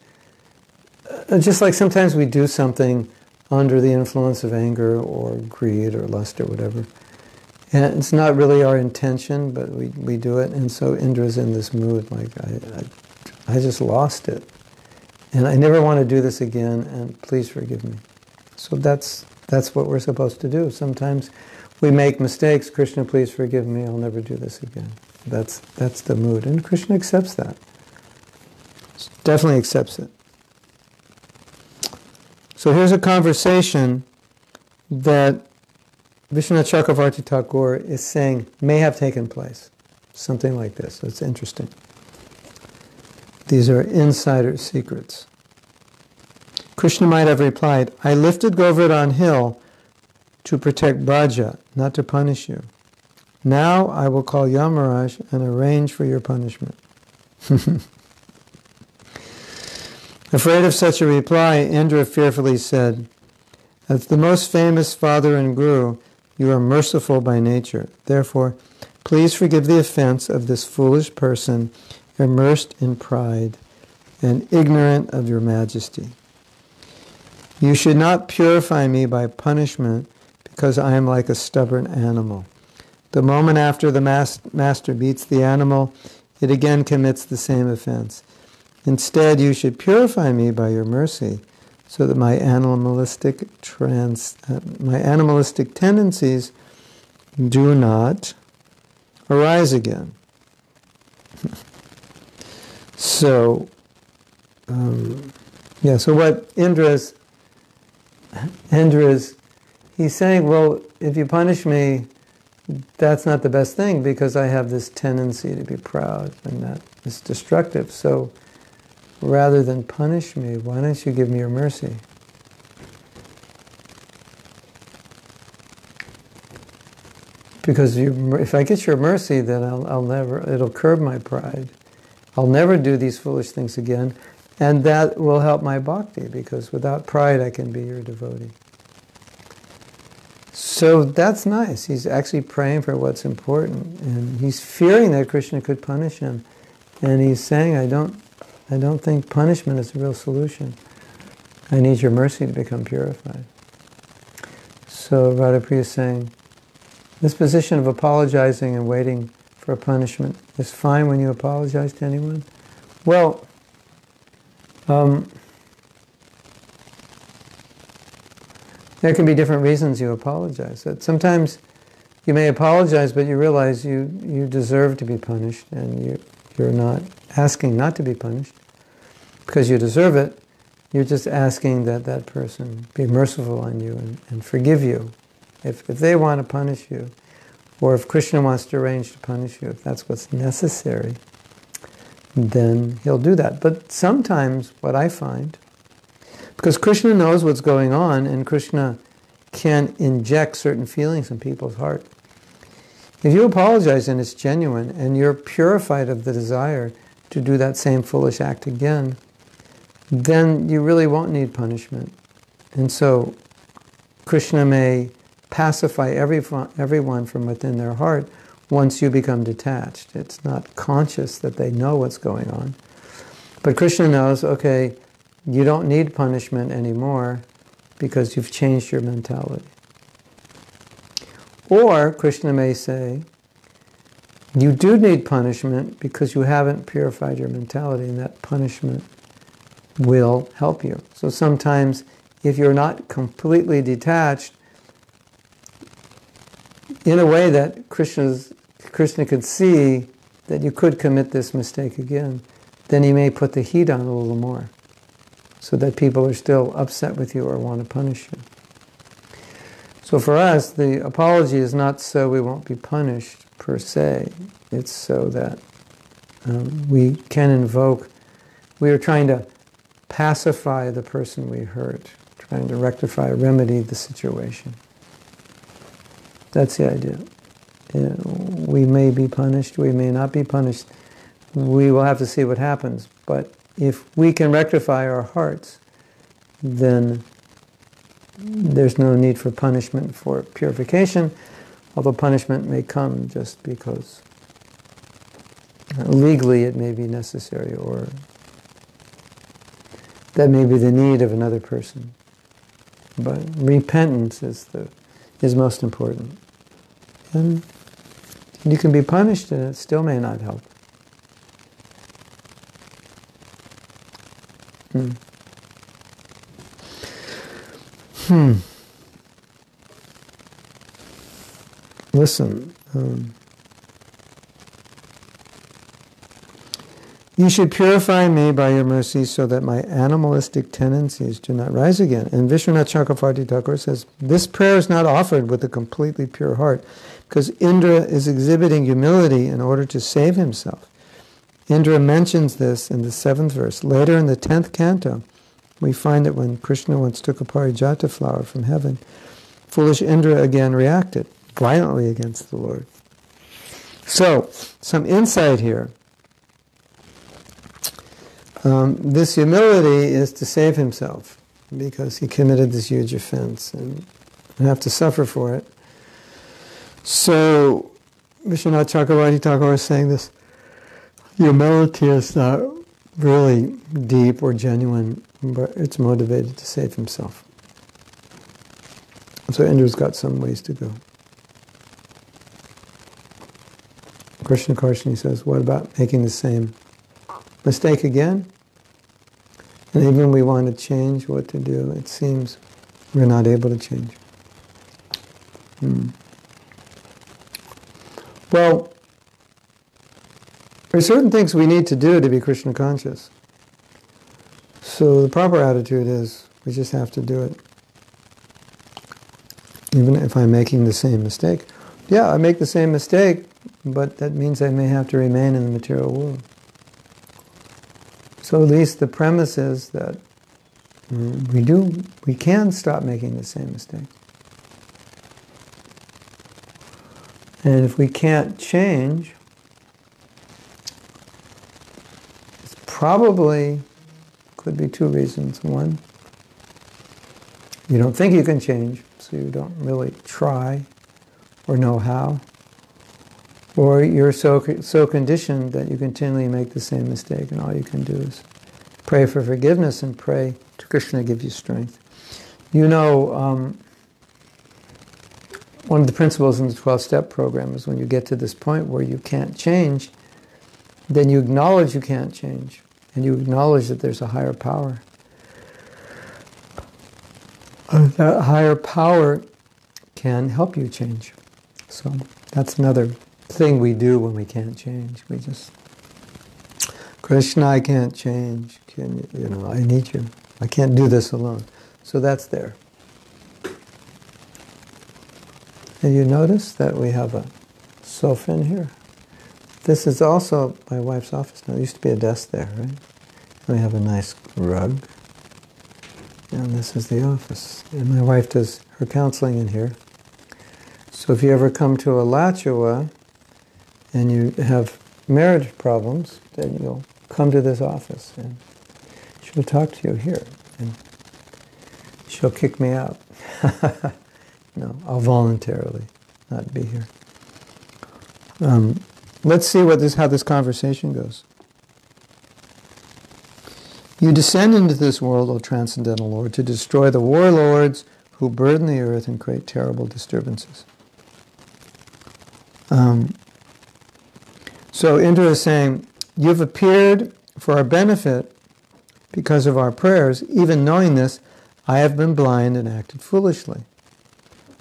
Just like sometimes we do something under the influence of anger or greed or lust or whatever. And it's not really our intention, but we, we do it. And so Indra's in this mood, like, I, I, I just lost it. And I never want to do this again, and please forgive me. So that's, that's what we're supposed to do. Sometimes we make mistakes. Krishna, please forgive me. I'll never do this again. That's that's the mood. And Krishna accepts that. Definitely accepts it. So here's a conversation that Vishvanath Chakravarti Thakur is saying may have taken place. Something like this. So it's interesting. These are insider secrets. Krishna might have replied, I lifted Govardhan hill to protect Vraja, not to punish you. Now I will call Yamaraj and arrange for your punishment. Afraid of such a reply, Indra fearfully said, as the most famous father and guru, you are merciful by nature. Therefore, please forgive the offense of this foolish person, immersed in pride and ignorant of your majesty. You should not purify me by punishment, because I am like a stubborn animal. The moment after the mas- master beats the animal, it again commits the same offense. Instead, you should purify me by your mercy, so that my animalistic trans- uh, my animalistic tendencies do not arise again. So, um, yeah, so what Indra's, Indra's he's saying, well, if you punish me, that's not the best thing because I have this tendency to be proud and that is destructive. So rather than punish me, why don't you give me your mercy? Because you, if I get your mercy, then I'll, I'll never, it'll curb my pride. I'll never do these foolish things again. And that will help my bhakti because without pride, I can be your devotee. So that's nice. He's actually praying for what's important, and he's fearing that Krishna could punish him, and he's saying, "I don't, I don't think punishment is the real solution. I need your mercy to become purified." So Radhapriya is saying, "This position of apologizing and waiting for punishment is fine when you apologize to anyone." Well, um, there can be different reasons you apologize. Sometimes you may apologize, but you realize you, you deserve to be punished, and you, you're not asking not to be punished because you deserve it. You're just asking that that person be merciful on you and, and forgive you. If, if they want to punish you, or if Krishna wants to arrange to punish you, if that's what's necessary, then he'll do that. But sometimes what I find, because Krishna knows what's going on, and Krishna can inject certain feelings in people's heart. If you apologize and it's genuine, and you're purified of the desire to do that same foolish act again, then you really won't need punishment. And so Krishna may pacify every, everyone from within their heart once you become detached. It's not conscious that they know what's going on. But Krishna knows, okay, you don't need punishment anymore because you've changed your mentality. Or Krishna may say, you do need punishment because you haven't purified your mentality, and that punishment will help you. So sometimes if you're not completely detached, in a way that Krishna's, Krishna could see that you could commit this mistake again, then he may put the heat on a little more so that people are still upset with you or want to punish you. So for us, the apology is not so we won't be punished per se. It's so that um, we can invoke, we are trying to pacify the person we hurt, trying to rectify, remedy the situation. That's the idea. Yeah, we may be punished, we may not be punished. We will have to see what happens. But if we can rectify our hearts, then there's no need for punishment for purification, although punishment may come just because legally it may be necessary, or that may be the need of another person. But repentance is the is most important. And you can be punished and it still may not help. Hmm. Hmm. Listen. Um, you should purify me by your mercy so that my animalistic tendencies do not rise again. And Vishvanath Chakravarti Thakur says, this prayer is not offered with a completely pure heart because Indra is exhibiting humility in order to save himself. Indra mentions this in the seventh verse. Later in the tenth canto, we find that when Krishna once took a parijata flower from heaven, foolish Indra again reacted violently against the Lord. So, some insight here. Um, this humility is to save himself because he committed this huge offense and have to suffer for it. So, Vishvanath Chakravarti Thakur is saying this. Humility is not really deep or genuine, but it's motivated to save himself. So Indra's got some ways to go. Krishna Karshani says, what about making the same mistake again? And even when we want to change what to do, it seems we're not able to change. Hmm. Well, there are certain things we need to do to be Krishna conscious. So the proper attitude is, we just have to do it. Even if I'm making the same mistake. Yeah, I make the same mistake, but that means I may have to remain in the material world. So at least the premise is that we do, we can stop making the same mistake. And if we can't change, probably could be two reasons. One, you don't think you can change, so you don't really try or know how. Or you're so, so conditioned that you continually make the same mistake and all you can do is pray for forgiveness and pray to Krishna to give you strength. You know, um, one of the principles in the twelve-step program is when you get to this point where you can't change, then you acknowledge you can't change. And you acknowledge that there's a higher power. That higher power can help you change. So that's another thing we do when we can't change. We just, Krishna, I can't change. Can you, you know, I need you. I can't do this alone. So that's there. And you notice that we have a sofa in here. This is also my wife's office now. There used to be a desk there, right? And we have a nice rug. and this is the office. And my wife does her counseling in here. So if you ever come to Alachua and you have marriage problems, then you'll come to this office and she'll talk to you here. And she'll kick me out. No, I'll voluntarily not be here. Um, let's see what this, how this conversation goes. You descend into this world, O Transcendental Lord, to destroy the warlords who burden the earth and create terrible disturbances. Um, so Indra is saying, you've appeared for our benefit because of our prayers. Even knowing this, I have been blind and acted foolishly.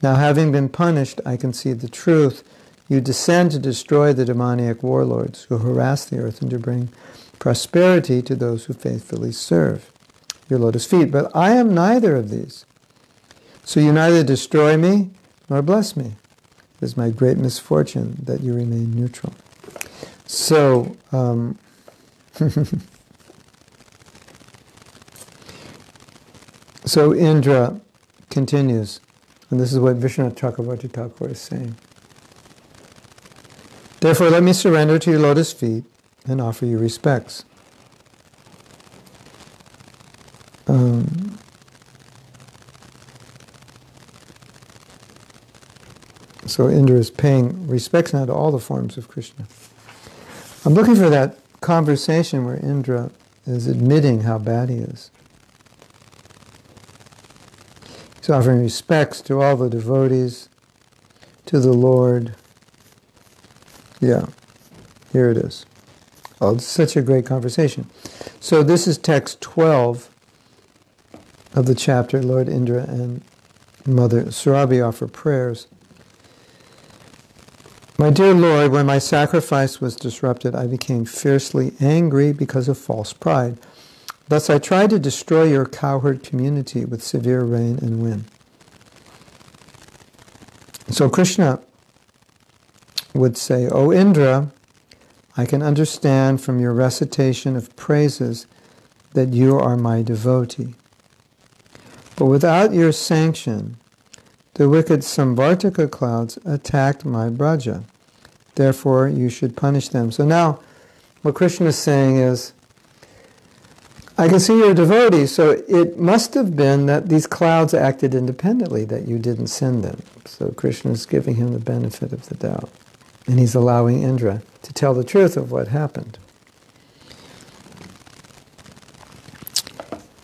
Now having been punished, I can see the truth. You descend to destroy the demoniac warlords who harass the earth and to bring prosperity to those who faithfully serve your lotus feet. But I am neither of these. So you neither destroy me nor bless me. It is my great misfortune that you remain neutral. So, um, so Indra continues, and this is what Vishvanath Chakravarti Thakur is saying. Therefore, let me surrender to your lotus feet and offer you respects. Um, so Indra is paying respects now to all the forms of Krishna. I'm looking for that conversation where Indra is admitting how bad he is. He's offering respects to all the devotees, to the Lord. Yeah, here it is. Oh, it's such a great conversation. So this is text twelve of the chapter. Lord Indra and Mother Surabhi offer prayers. My dear Lord, when my sacrifice was disrupted, I became fiercely angry because of false pride. Thus I tried to destroy your cowherd community with severe rain and wind. So Krishna would say, O Indra, I can understand from your recitation of praises that you are my devotee. But without your sanction, the wicked Samvartaka clouds attacked my Vraja. Therefore, you should punish them. So now, what Krishna is saying is, I can see you're a devotee, so it must have been that these clouds acted independently, that you didn't send them. So Krishna is giving him the benefit of the doubt. And he's allowing Indra to tell the truth of what happened.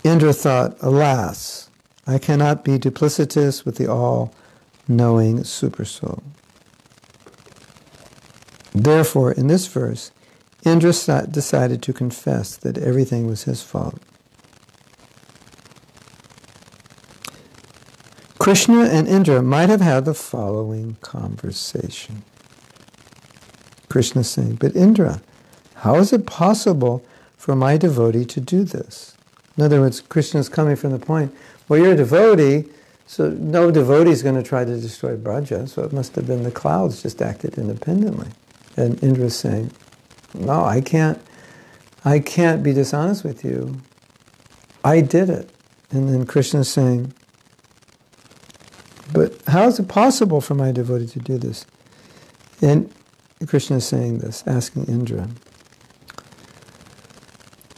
Indra thought, alas, I cannot be duplicitous with the all-knowing Supersoul. Therefore, in this verse, Indra decided to confess that everything was his fault. Krishna and Indra might have had the following conversation. Krishna saying, but Indra, how is it possible for my devotee to do this? In other words, Krishna is coming from the point, well, you're a devotee, so no devotee is going to try to destroy Vraja, so it must have been the clouds just acted independently. And Indra is saying, no, I can't, I can't be dishonest with you. I did it. And then Krishna is saying, but how is it possible for my devotee to do this? And Krishna is saying this, asking Indra.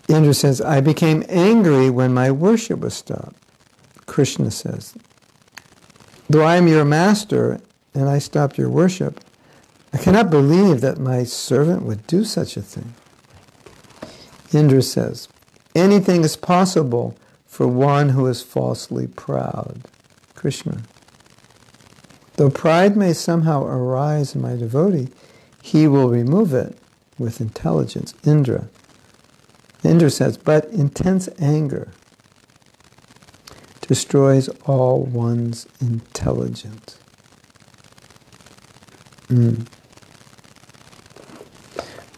Indra says, I became angry when my worship was stopped. Krishna says, though I am your master and I stopped your worship, I cannot believe that my servant would do such a thing. Indra says, anything is possible for one who is falsely proud. Krishna, though pride may somehow arise in my devotee, he will remove it with intelligence. Indra. Indra says, but intense anger destroys all one's intelligence. Mm.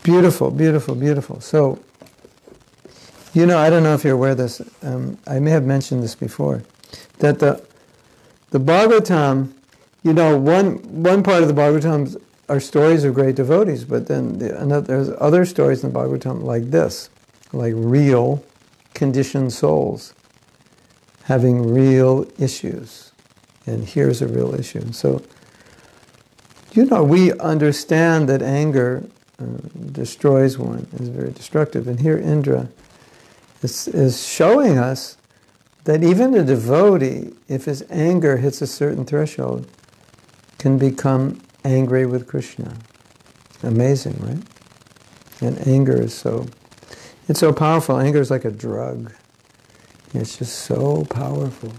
Beautiful, beautiful, beautiful. So, you know, I don't know if you're aware of this. Um, I may have mentioned this before, that the the Bhagavatam, you know, one one part of the Bhagavatam are stories of great devotees, but then the, another, there's other stories in the Bhagavatam like this, like real conditioned souls having real issues. And here's a real issue. And so, you know, we understand that anger uh, destroys one, is very destructive. And here Indra is, is showing us that even a devotee, if his anger hits a certain threshold, can become angry with Krishna. Amazing, right? And anger is so, it's so powerful. Anger is like a drug. It's just so powerful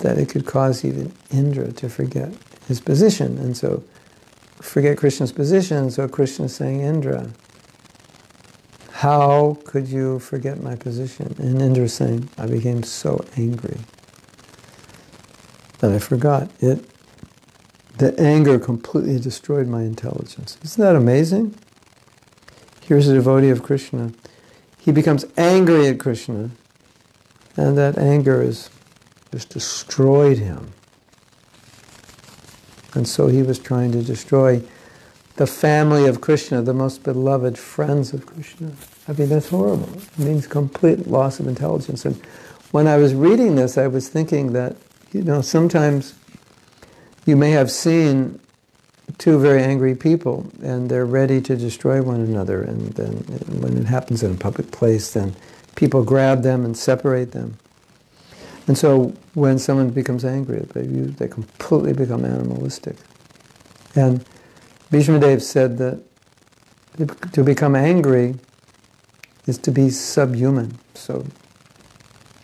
that it could cause even Indra to forget his position. And so, forget Krishna's position. So Krishna is saying, Indra, how could you forget my position? And Indra is saying, I became so angry that I forgot it. The anger completely destroyed my intelligence. Isn't that amazing? Here's a devotee of Krishna. He becomes angry at Krishna, and that anger has just destroyed him. And so he was trying to destroy the family of Krishna, the most beloved friends of Krishna. I mean, that's horrible. It means complete loss of intelligence. And when I was reading this, I was thinking that, you know, sometimes you may have seen two very angry people, and they're ready to destroy one another. And then when it happens in a public place, then people grab them and separate them. And so when someone becomes angry, they, they completely become animalistic. And Bhishmadev said that to become angry is to be subhuman. So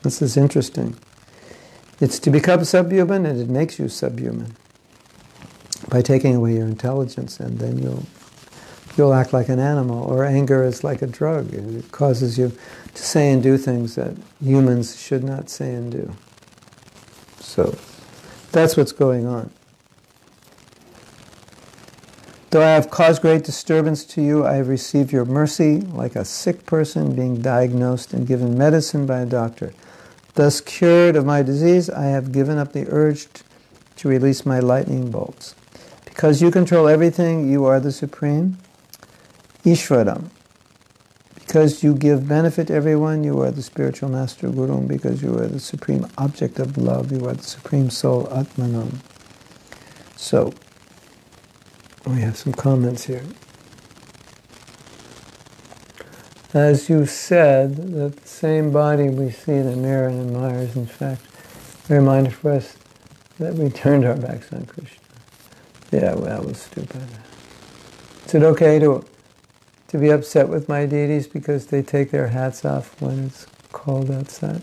this is interesting. It's to become subhuman, and it makes you subhuman, by taking away your intelligence, and then you'll, you'll act like an animal. Or anger is like a drug. It causes you to say and do things that humans should not say and do. So that's what's going on. Though I have caused great disturbance to you, I have received your mercy like a sick person being diagnosed and given medicine by a doctor. Thus cured of my disease, I have given up the urge to release my lightning bolts. Because you control everything, you are the Supreme Ishvaram. Because you give benefit to everyone, you are the spiritual master Guru. Because you are the supreme object of love, you are the supreme soul Atmanam. So, we have some comments here. As you said, that the same body we see in the mirror and admire is in fact a reminder for us that we turned our backs on Krishna. Yeah, well, that was stupid. Is it okay to, to be upset with my deities because they take their hats off when it's cold outside?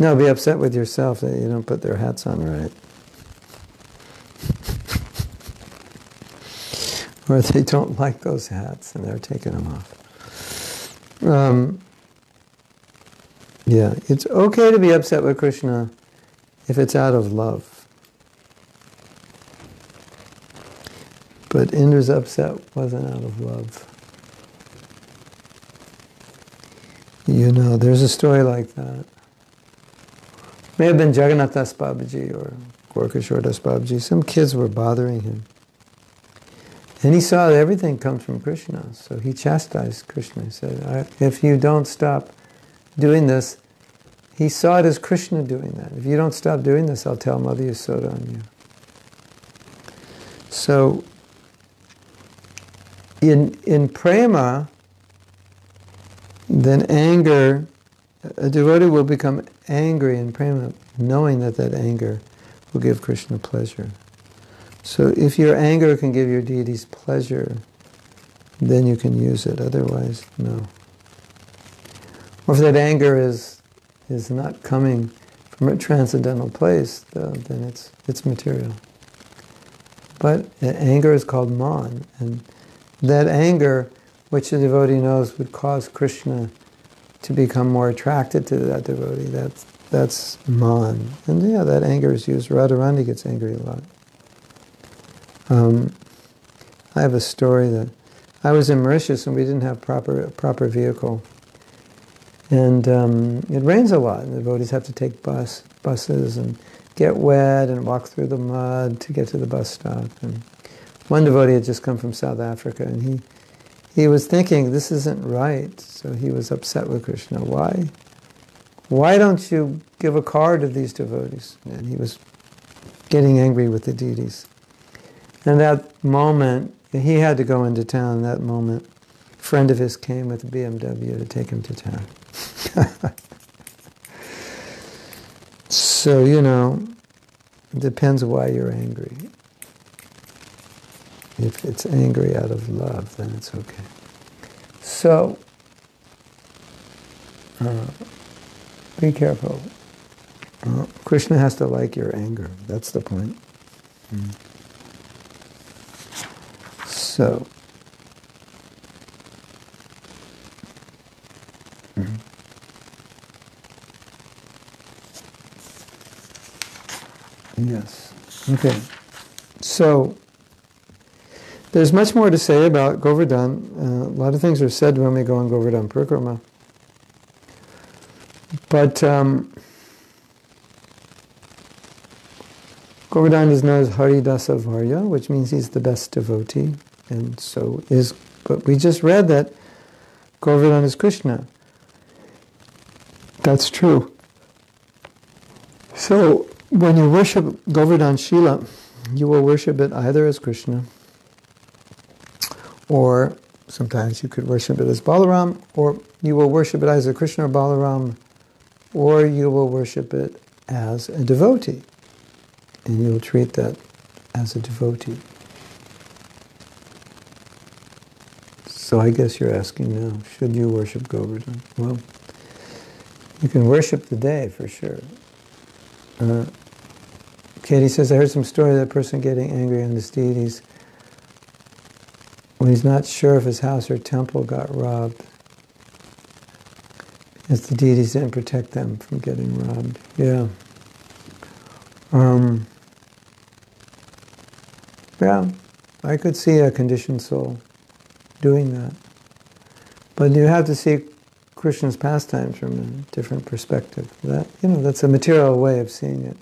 No, be upset with yourself that you don't put their hats on right. Or they don't like those hats and they're taking them off. Um, yeah, it's okay to be upset with Krishna if it's out of love. But Indra's upset wasn't out of love. You know, there's a story like that. It may have been Jagannath Das Babaji or Gorkishore Das Babaji. Some kids were bothering him. And he saw that everything comes from Krishna, so he chastised Krishna. He said, if you don't stop doing this, he saw it as Krishna doing that. If you don't stop doing this, I'll tell Mother Yasoda on you. So, in, in prema, then anger, a devotee will become angry in prema, knowing that that anger will give Krishna pleasure. So if your anger can give your deities pleasure, then you can use it. Otherwise, no. Or if that anger is is not coming from a transcendental place, then it's it's material. But anger is called man, and that anger, which a devotee knows would cause Krishna to become more attracted to that devotee, that's that's man. And yeah, that anger is used. Radharani gets angry a lot. Um, I have a story that I was in Mauritius and we didn't have proper proper vehicle, and um, it rains a lot, and the devotees have to take bus buses and get wet and walk through the mud to get to the bus stop. And one devotee had just come from South Africa, and he he was thinking this isn't right, so he was upset with Krishna. Why, why don't you give a card to these devotees? And he was getting angry with the deities. And that moment, he had to go into town. That moment, a friend of his came with a B M W to take him to town. So, you know, it depends why you're angry. If it's angry out of love, then it's okay. So, uh, be careful. Uh, Krishna has to like your anger. That's the point. Mm. So, mm. yes. Okay. So, there's much more to say about Govardhan. Uh, a lot of things are said when we go on Govardhan Parikrama. But um, Govardhan is known as Haridasa Varya, which means he's the best devotee. And so is, but we just read that Govardhan is Krishna. That's true. So when you worship Govardhan Shila, you will worship it either as Krishna, or sometimes you could worship it as Balaram, or you will worship it as a Krishna or Balaram, or you will worship it as a devotee. And you'll treat that as a devotee. So I guess you're asking now, should you worship Govardhan? Well, you can worship the day for sure. Uh, Katie says, I heard some story of that person getting angry on his deities when he's not sure if his house or temple got robbed, as the deities didn't protect them from getting robbed. Yeah. Um, yeah, I could see a conditioned soul doing that. But you have to see Krishna's pastimes from a different perspective. That, you know, that's a material way of seeing it.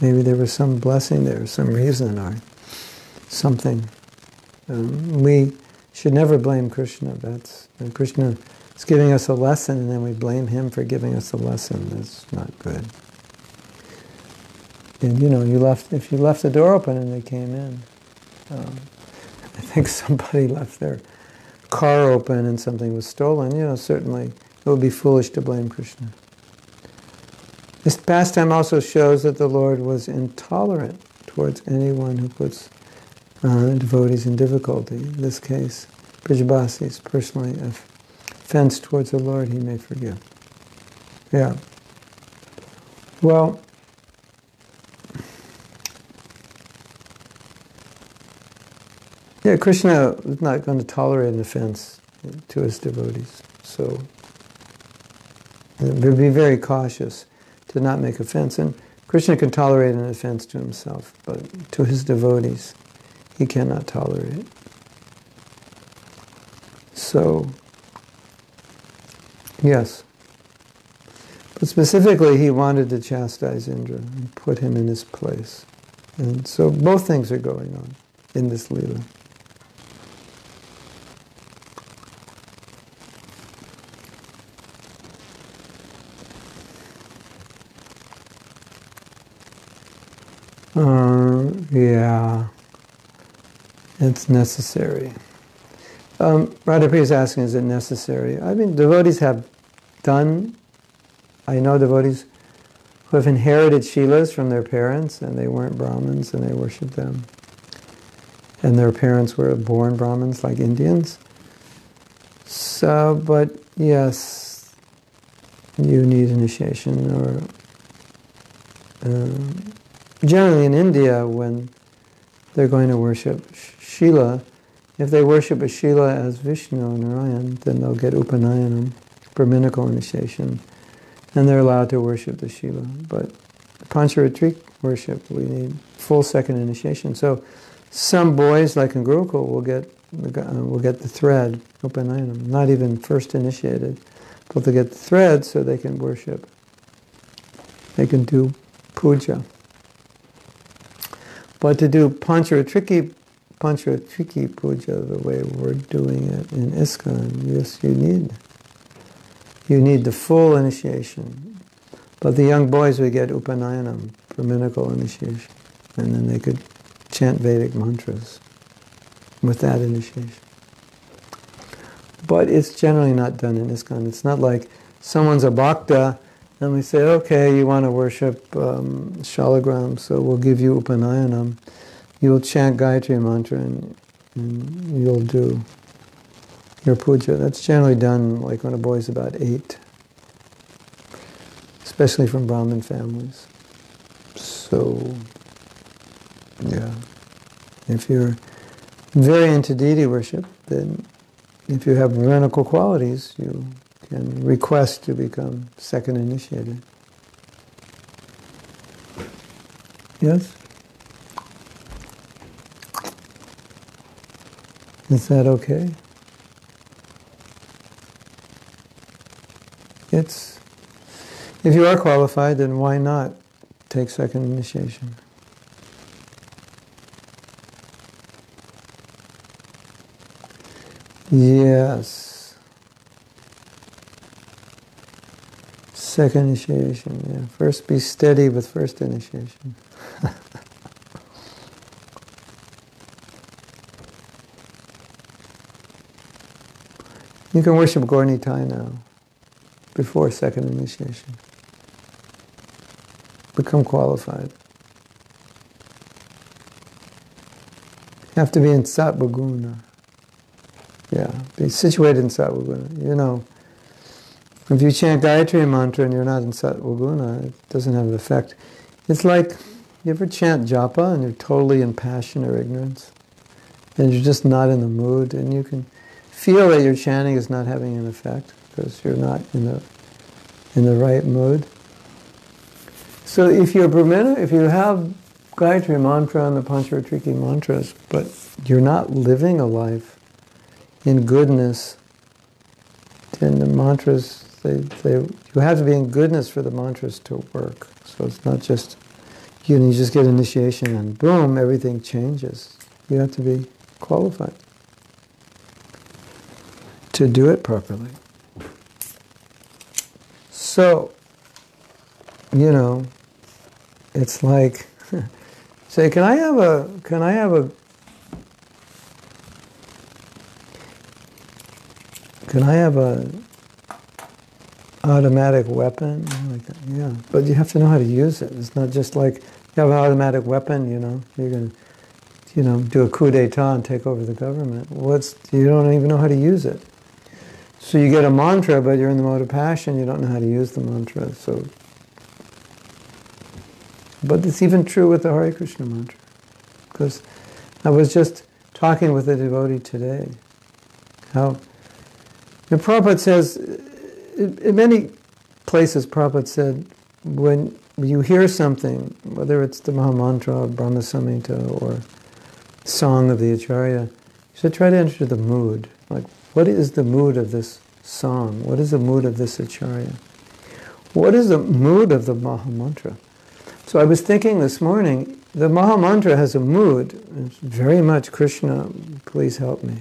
Maybe there was some blessing there, some reason or something. Um, we should never blame Krishna. That's uh, Krishna is giving us a lesson, and then we blame him for giving us a lesson. That's not good. And you know, you left if you left the door open and they came in. Um, I think somebody left their car open and something was stolen. You know, certainly it would be foolish to blame Krishna. This pastime also shows that the Lord was intolerant towards anyone who puts Uh, devotees in difficulty. In this case, Brajwasi is personally offense towards the Lord, he may forgive. Yeah. Well, yeah, Krishna is not going to tolerate an offense to his devotees. So, be very cautious to not make offense. And Krishna can tolerate an offense to himself, but to his devotees, he cannot tolerate. So, yes. But specifically, he wanted to chastise Indra and put him in his place. And so both things are going on in this Leela. Uh, yeah. It's necessary. Um, Radhapriya is asking, is it necessary? I mean, devotees have done, I know devotees who have inherited Shilas from their parents, and they weren't Brahmins, and they worshipped them. And their parents were born Brahmins, like Indians. So, but yes, you need initiation, or um, generally in India, when they're going to worship Shila. If they worship a Shila as Vishnu and Narayan, then they'll get Upanayanam, Brahminical initiation, and they're allowed to worship the Shila. But Pancharatrik worship, we need full second initiation. So some boys, like in Gurukul, will get, will get the thread, Upanayanam, not even first initiated, but they'll get the thread so they can worship. They can do puja. But to do Pancharatriki, Pancharatriki puja the way we're doing it in ISKCON, yes, you need you need the full initiation. But the young boys would get upanayanam, brahminical initiation, and then they could chant Vedic mantras with that initiation. But it's generally not done in ISKCON. It's not like someone's a bhakta and we say, okay, you want to worship um, Shalagram, so we'll give you upanayanam. You'll chant Gayatri Mantra and, and you'll do your puja. That's generally done like when a boy's about eight, especially from Brahmin families. So, yeah. If you're very into deity worship, then if you have brahminical qualities, you can request to become second initiated. Yes? Is that okay? It's... If you are qualified, then why not take second initiation? Yes. Second initiation, yeah. First be steady with first initiation. You can worship Gaurnitai now, before second initiation. Become qualified. Have to be in Satwaguna. Yeah, be situated in Satwaguna. You know, if you chant Gayatri Mantra and you're not in Satwaguna, it doesn't have an effect. It's like, you ever chant japa and you're totally in passion or ignorance, and you're just not in the mood, and you can feel that your chanting is not having an effect, because you're not in the in the right mood. So if you're Brahmana, if you have Gayatri Mantra and the Pancharatriki Mantras, but you're not living a life in goodness, then the mantras, they, they, you have to be in goodness for the mantras to work. So it's not just, you know, you just get initiation and boom, everything changes. You have to be qualified to do it properly. So, you know, it's like, say, can I have a, can I have a, can I have a automatic weapon? Like that. Yeah, but you have to know how to use it. It's not just like, you have an automatic weapon, you know, you're going to, you know, do a coup d'etat and take over the government. What's, you don't even know how to use it. So you get a mantra, but you're in the mode of passion, you don't know how to use the mantra, so... But it's even true with the Hare Krishna mantra. Because I was just talking with a devotee today, how... The Prabhupada says, in many places Prabhupada said, when you hear something, whether it's the Mahamantra, or Brahma Samhita, or song of the Acharya, you should try to enter the mood, like, what is the mood of this song? What is the mood of this acharya? What is the mood of the Mahamantra? So I was thinking this morning, the Mahamantra has a mood. It's very much Krishna, please help me.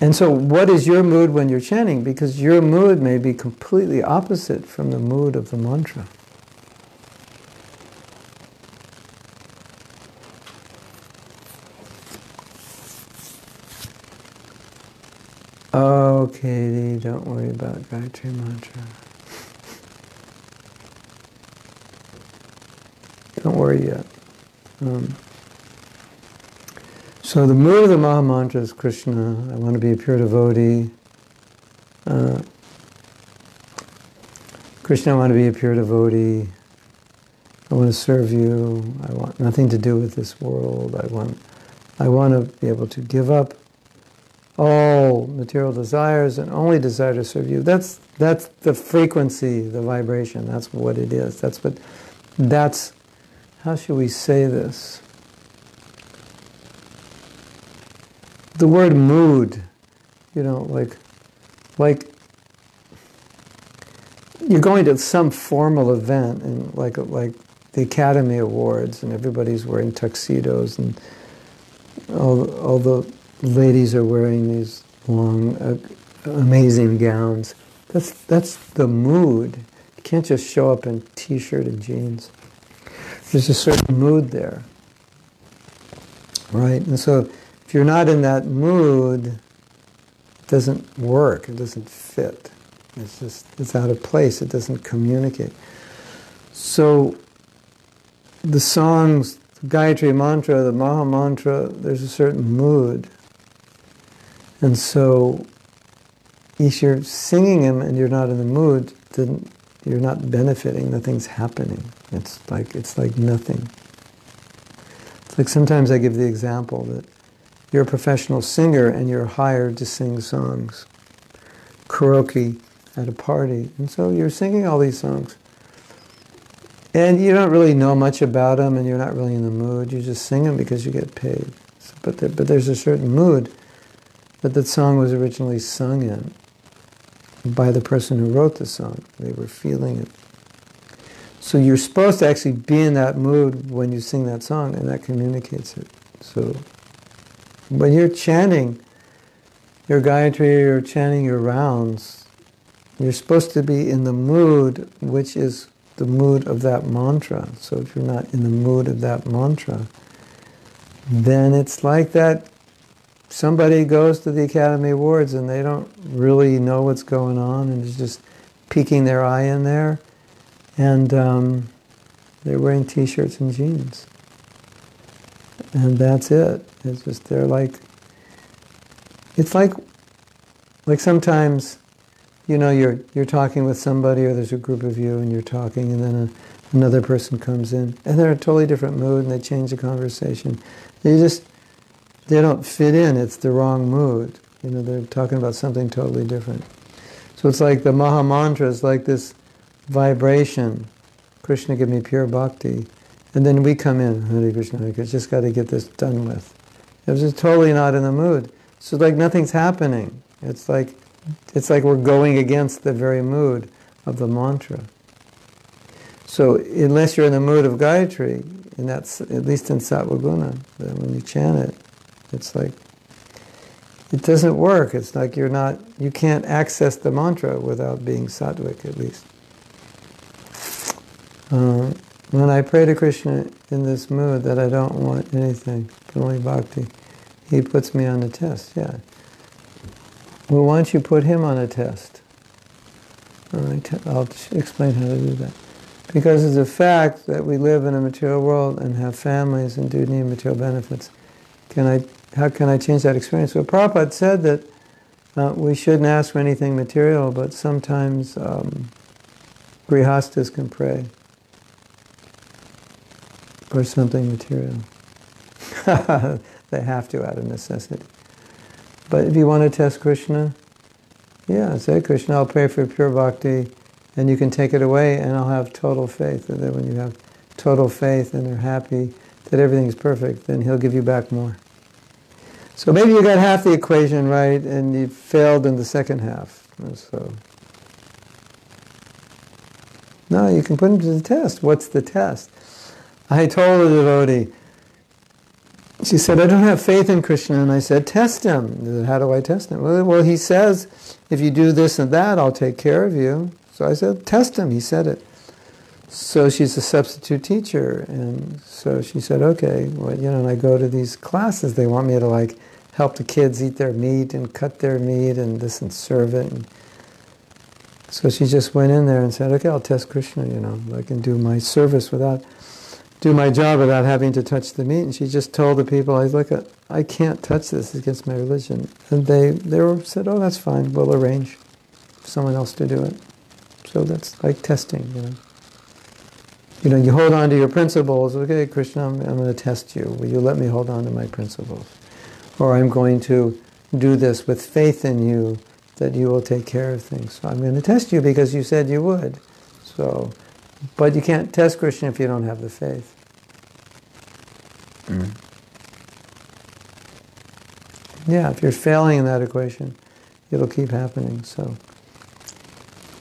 And so what is your mood when you're chanting? Because your mood may be completely opposite from the mood of the mantra. Oh, Katie, don't worry about Gayatri Mantra. Don't worry yet. Um, so the mood of the Mahamantra is Krishna. I want to be a pure devotee. Uh, Krishna, I want to be a pure devotee. I want to serve you. I want nothing to do with this world. I want, I want to be able to give up all material desires and only desire to serve you. That's that's the frequency, the vibration. That's what it is. That's what. That's how should we say this? The word mood, you know, like, like you're going to some formal event and like like the Academy Awards and everybody's wearing tuxedos and all all the ladies are wearing these long, uh, amazing gowns. That's, that's the mood. You can't just show up in t-shirt and jeans. There's a certain mood there, right? And so if you're not in that mood, it doesn't work, it doesn't fit. It's just, it's out of place, it doesn't communicate. So the songs, the Gayatri Mantra, the Mahamantra, there's a certain mood. And so if you're singing them and you're not in the mood, then you're not benefiting, nothing's happening. It's like, it's like nothing. It's like sometimes I give the example that you're a professional singer and you're hired to sing songs, karaoke at a party. And so you're singing all these songs. And you don't really know much about them and you're not really in the mood. You just sing them because you get paid. So, but, there, but there's a certain mood that that song was originally sung in by the person who wrote the song. They were feeling it. So you're supposed to actually be in that mood when you sing that song, and that communicates it. So when you're chanting your Gayatri, you're chanting your rounds, you're supposed to be in the mood, which is the mood of that mantra. So if you're not in the mood of that mantra, then it's like that somebody goes to the Academy Awards and they don't really know what's going on and is just peeking their eye in there. And um, they're wearing t-shirts and jeans. And that's it. It's just, they're like, it's like, like sometimes, you know, you're, you're talking with somebody or there's a group of you and you're talking and then a, another person comes in and they're in a totally different mood and they change the conversation. They just, they don't fit in. It's the wrong mood. You know, they're talking about something totally different. So it's like the Maha Mantra is like this vibration, Krishna give me pure bhakti, and then we come in, Hare Krishna, Hare Krishna, just got to get this done with. It was just totally not in the mood. So like nothing's happening. It's like, it's like we're going against the very mood of the mantra. So unless you're in the mood of Gayatri, and that's at least in Satwaguna, then when you chant it, it's like, it doesn't work. It's like you're not, you can't access the mantra without being sattvic at least. Uh, when I pray to Krishna in this mood that I don't want anything, but only bhakti, he puts me on a test, yeah. Well, why don't you put him on a test? All right, I'll explain how to do that. Because it's a fact that we live in a material world and have families and do need material benefits. Can I, how can I change that experience? Well, Prabhupada said that uh, we shouldn't ask for anything material, but sometimes um, grihastas can pray for something material. They have to out of necessity. But if you want to test Krishna, yeah, say, Krishna, I'll pray for pure bhakti, and you can take it away, and I'll have total faith. And then when you have total faith and are happy that everything's perfect, then he'll give you back more. So maybe you got half the equation right, and you failed in the second half. So, no, you can put him to the test. What's the test? I told the devotee, she said, I don't have faith in Krishna, and I said, test him. Said, how do I test him? Well, well, he says, if you do this and that, I'll take care of you. So I said, test him. He said it. So she's a substitute teacher, and so she said, okay, well, you know, and I go to these classes. They want me to, like, help the kids eat their meat and cut their meat and this and serve it. And so she just went in there and said, okay, I'll test Krishna, you know, I can do my service without... do my job without having to touch the meat. And she just told the people, I look at, I can't touch this, it's against my religion. And they, they were, said, oh, that's fine, we'll arrange someone else to do it. So that's like testing, you know. You know, you hold on to your principles. Okay, Krishna, I'm, I'm going to test you. Will you let me hold on to my principles? Or I'm going to do this with faith in you that you will take care of things. So I'm going to test you because you said you would. So... but you can't test Krishna if you don't have the faith. Mm. Yeah, if you're failing in that equation, it'll keep happening. So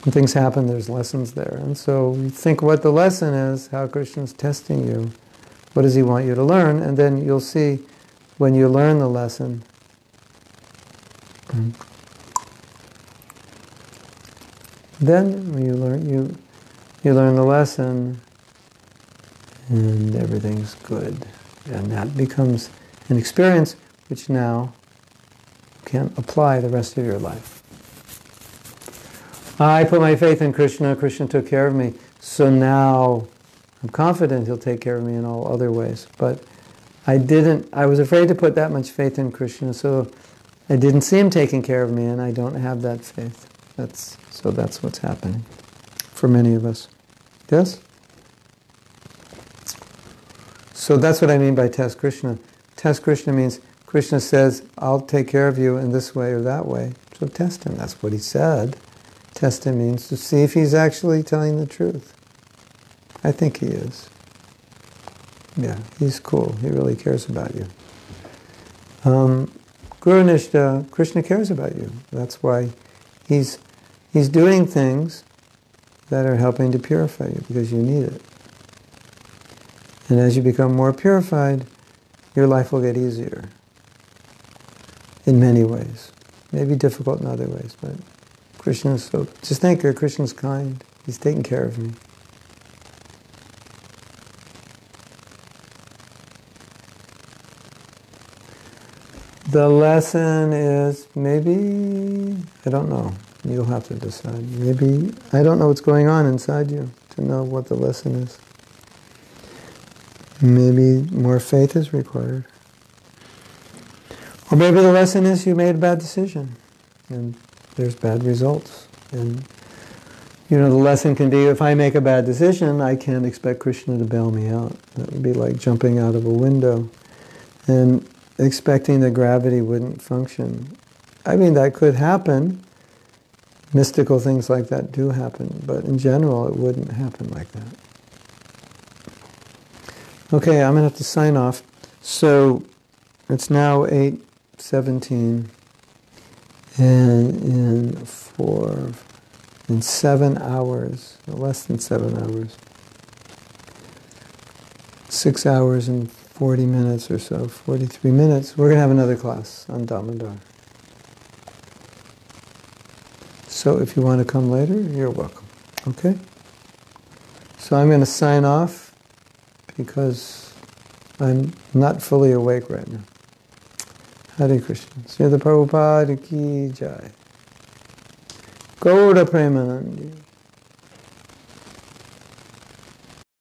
when things happen, there's lessons there. And so think what the lesson is, how Krishna's testing you. What does he want you to learn? And then you'll see when you learn the lesson, Mm. Then you learn you you learn the lesson, and everything's good, and that becomes an experience which now can apply the rest of your life. I put my faith in Krishna. Krishna took care of me, so now I'm confident He'll take care of me in all other ways. But I didn't. I was afraid to put that much faith in Krishna, so I didn't see Him taking care of me, and I don't have that faith. That's so. That's what's happening for many of us. Yes. So that's what I mean by test Krishna. Test Krishna means Krishna says, "I'll take care of you in this way or that way." So test Him. That's what He said. Test Him means to see if He's actually telling the truth. I think He is. Yeah, He's cool. He really cares about you. Um, Guru Nishtha, Krishna cares about you. That's why he's, he's doing things that are helping to purify you, because you need it. And as you become more purified, your life will get easier in many ways. Maybe difficult in other ways, but Krishna is so... Just think, Krishna's kind. He's taking care of me. The lesson is maybe, I don't know, you'll have to decide. Maybe, I don't know what's going on inside you to know what the lesson is. Maybe more faith is required. Or maybe the lesson is you made a bad decision and there's bad results. And, you know, the lesson can be, if I make a bad decision, I can't expect Krishna to bail me out. That would be like jumping out of a window and expecting that gravity wouldn't function. I mean, that could happen. Mystical things like that do happen, but in general, it wouldn't happen like that. Okay, I'm going to have to sign off. So, it's now eight seventeen, and in four, in seven hours, less than seven hours, six hours and forty minutes or so, forty-three minutes, we're going to have another class on Damodar. So if you want to come later, you're welcome. Okay? So I'm going to sign off because I'm not fully awake right now. Hare Krishna. Srila Prabhupada ki jai. Gaura Premanandi.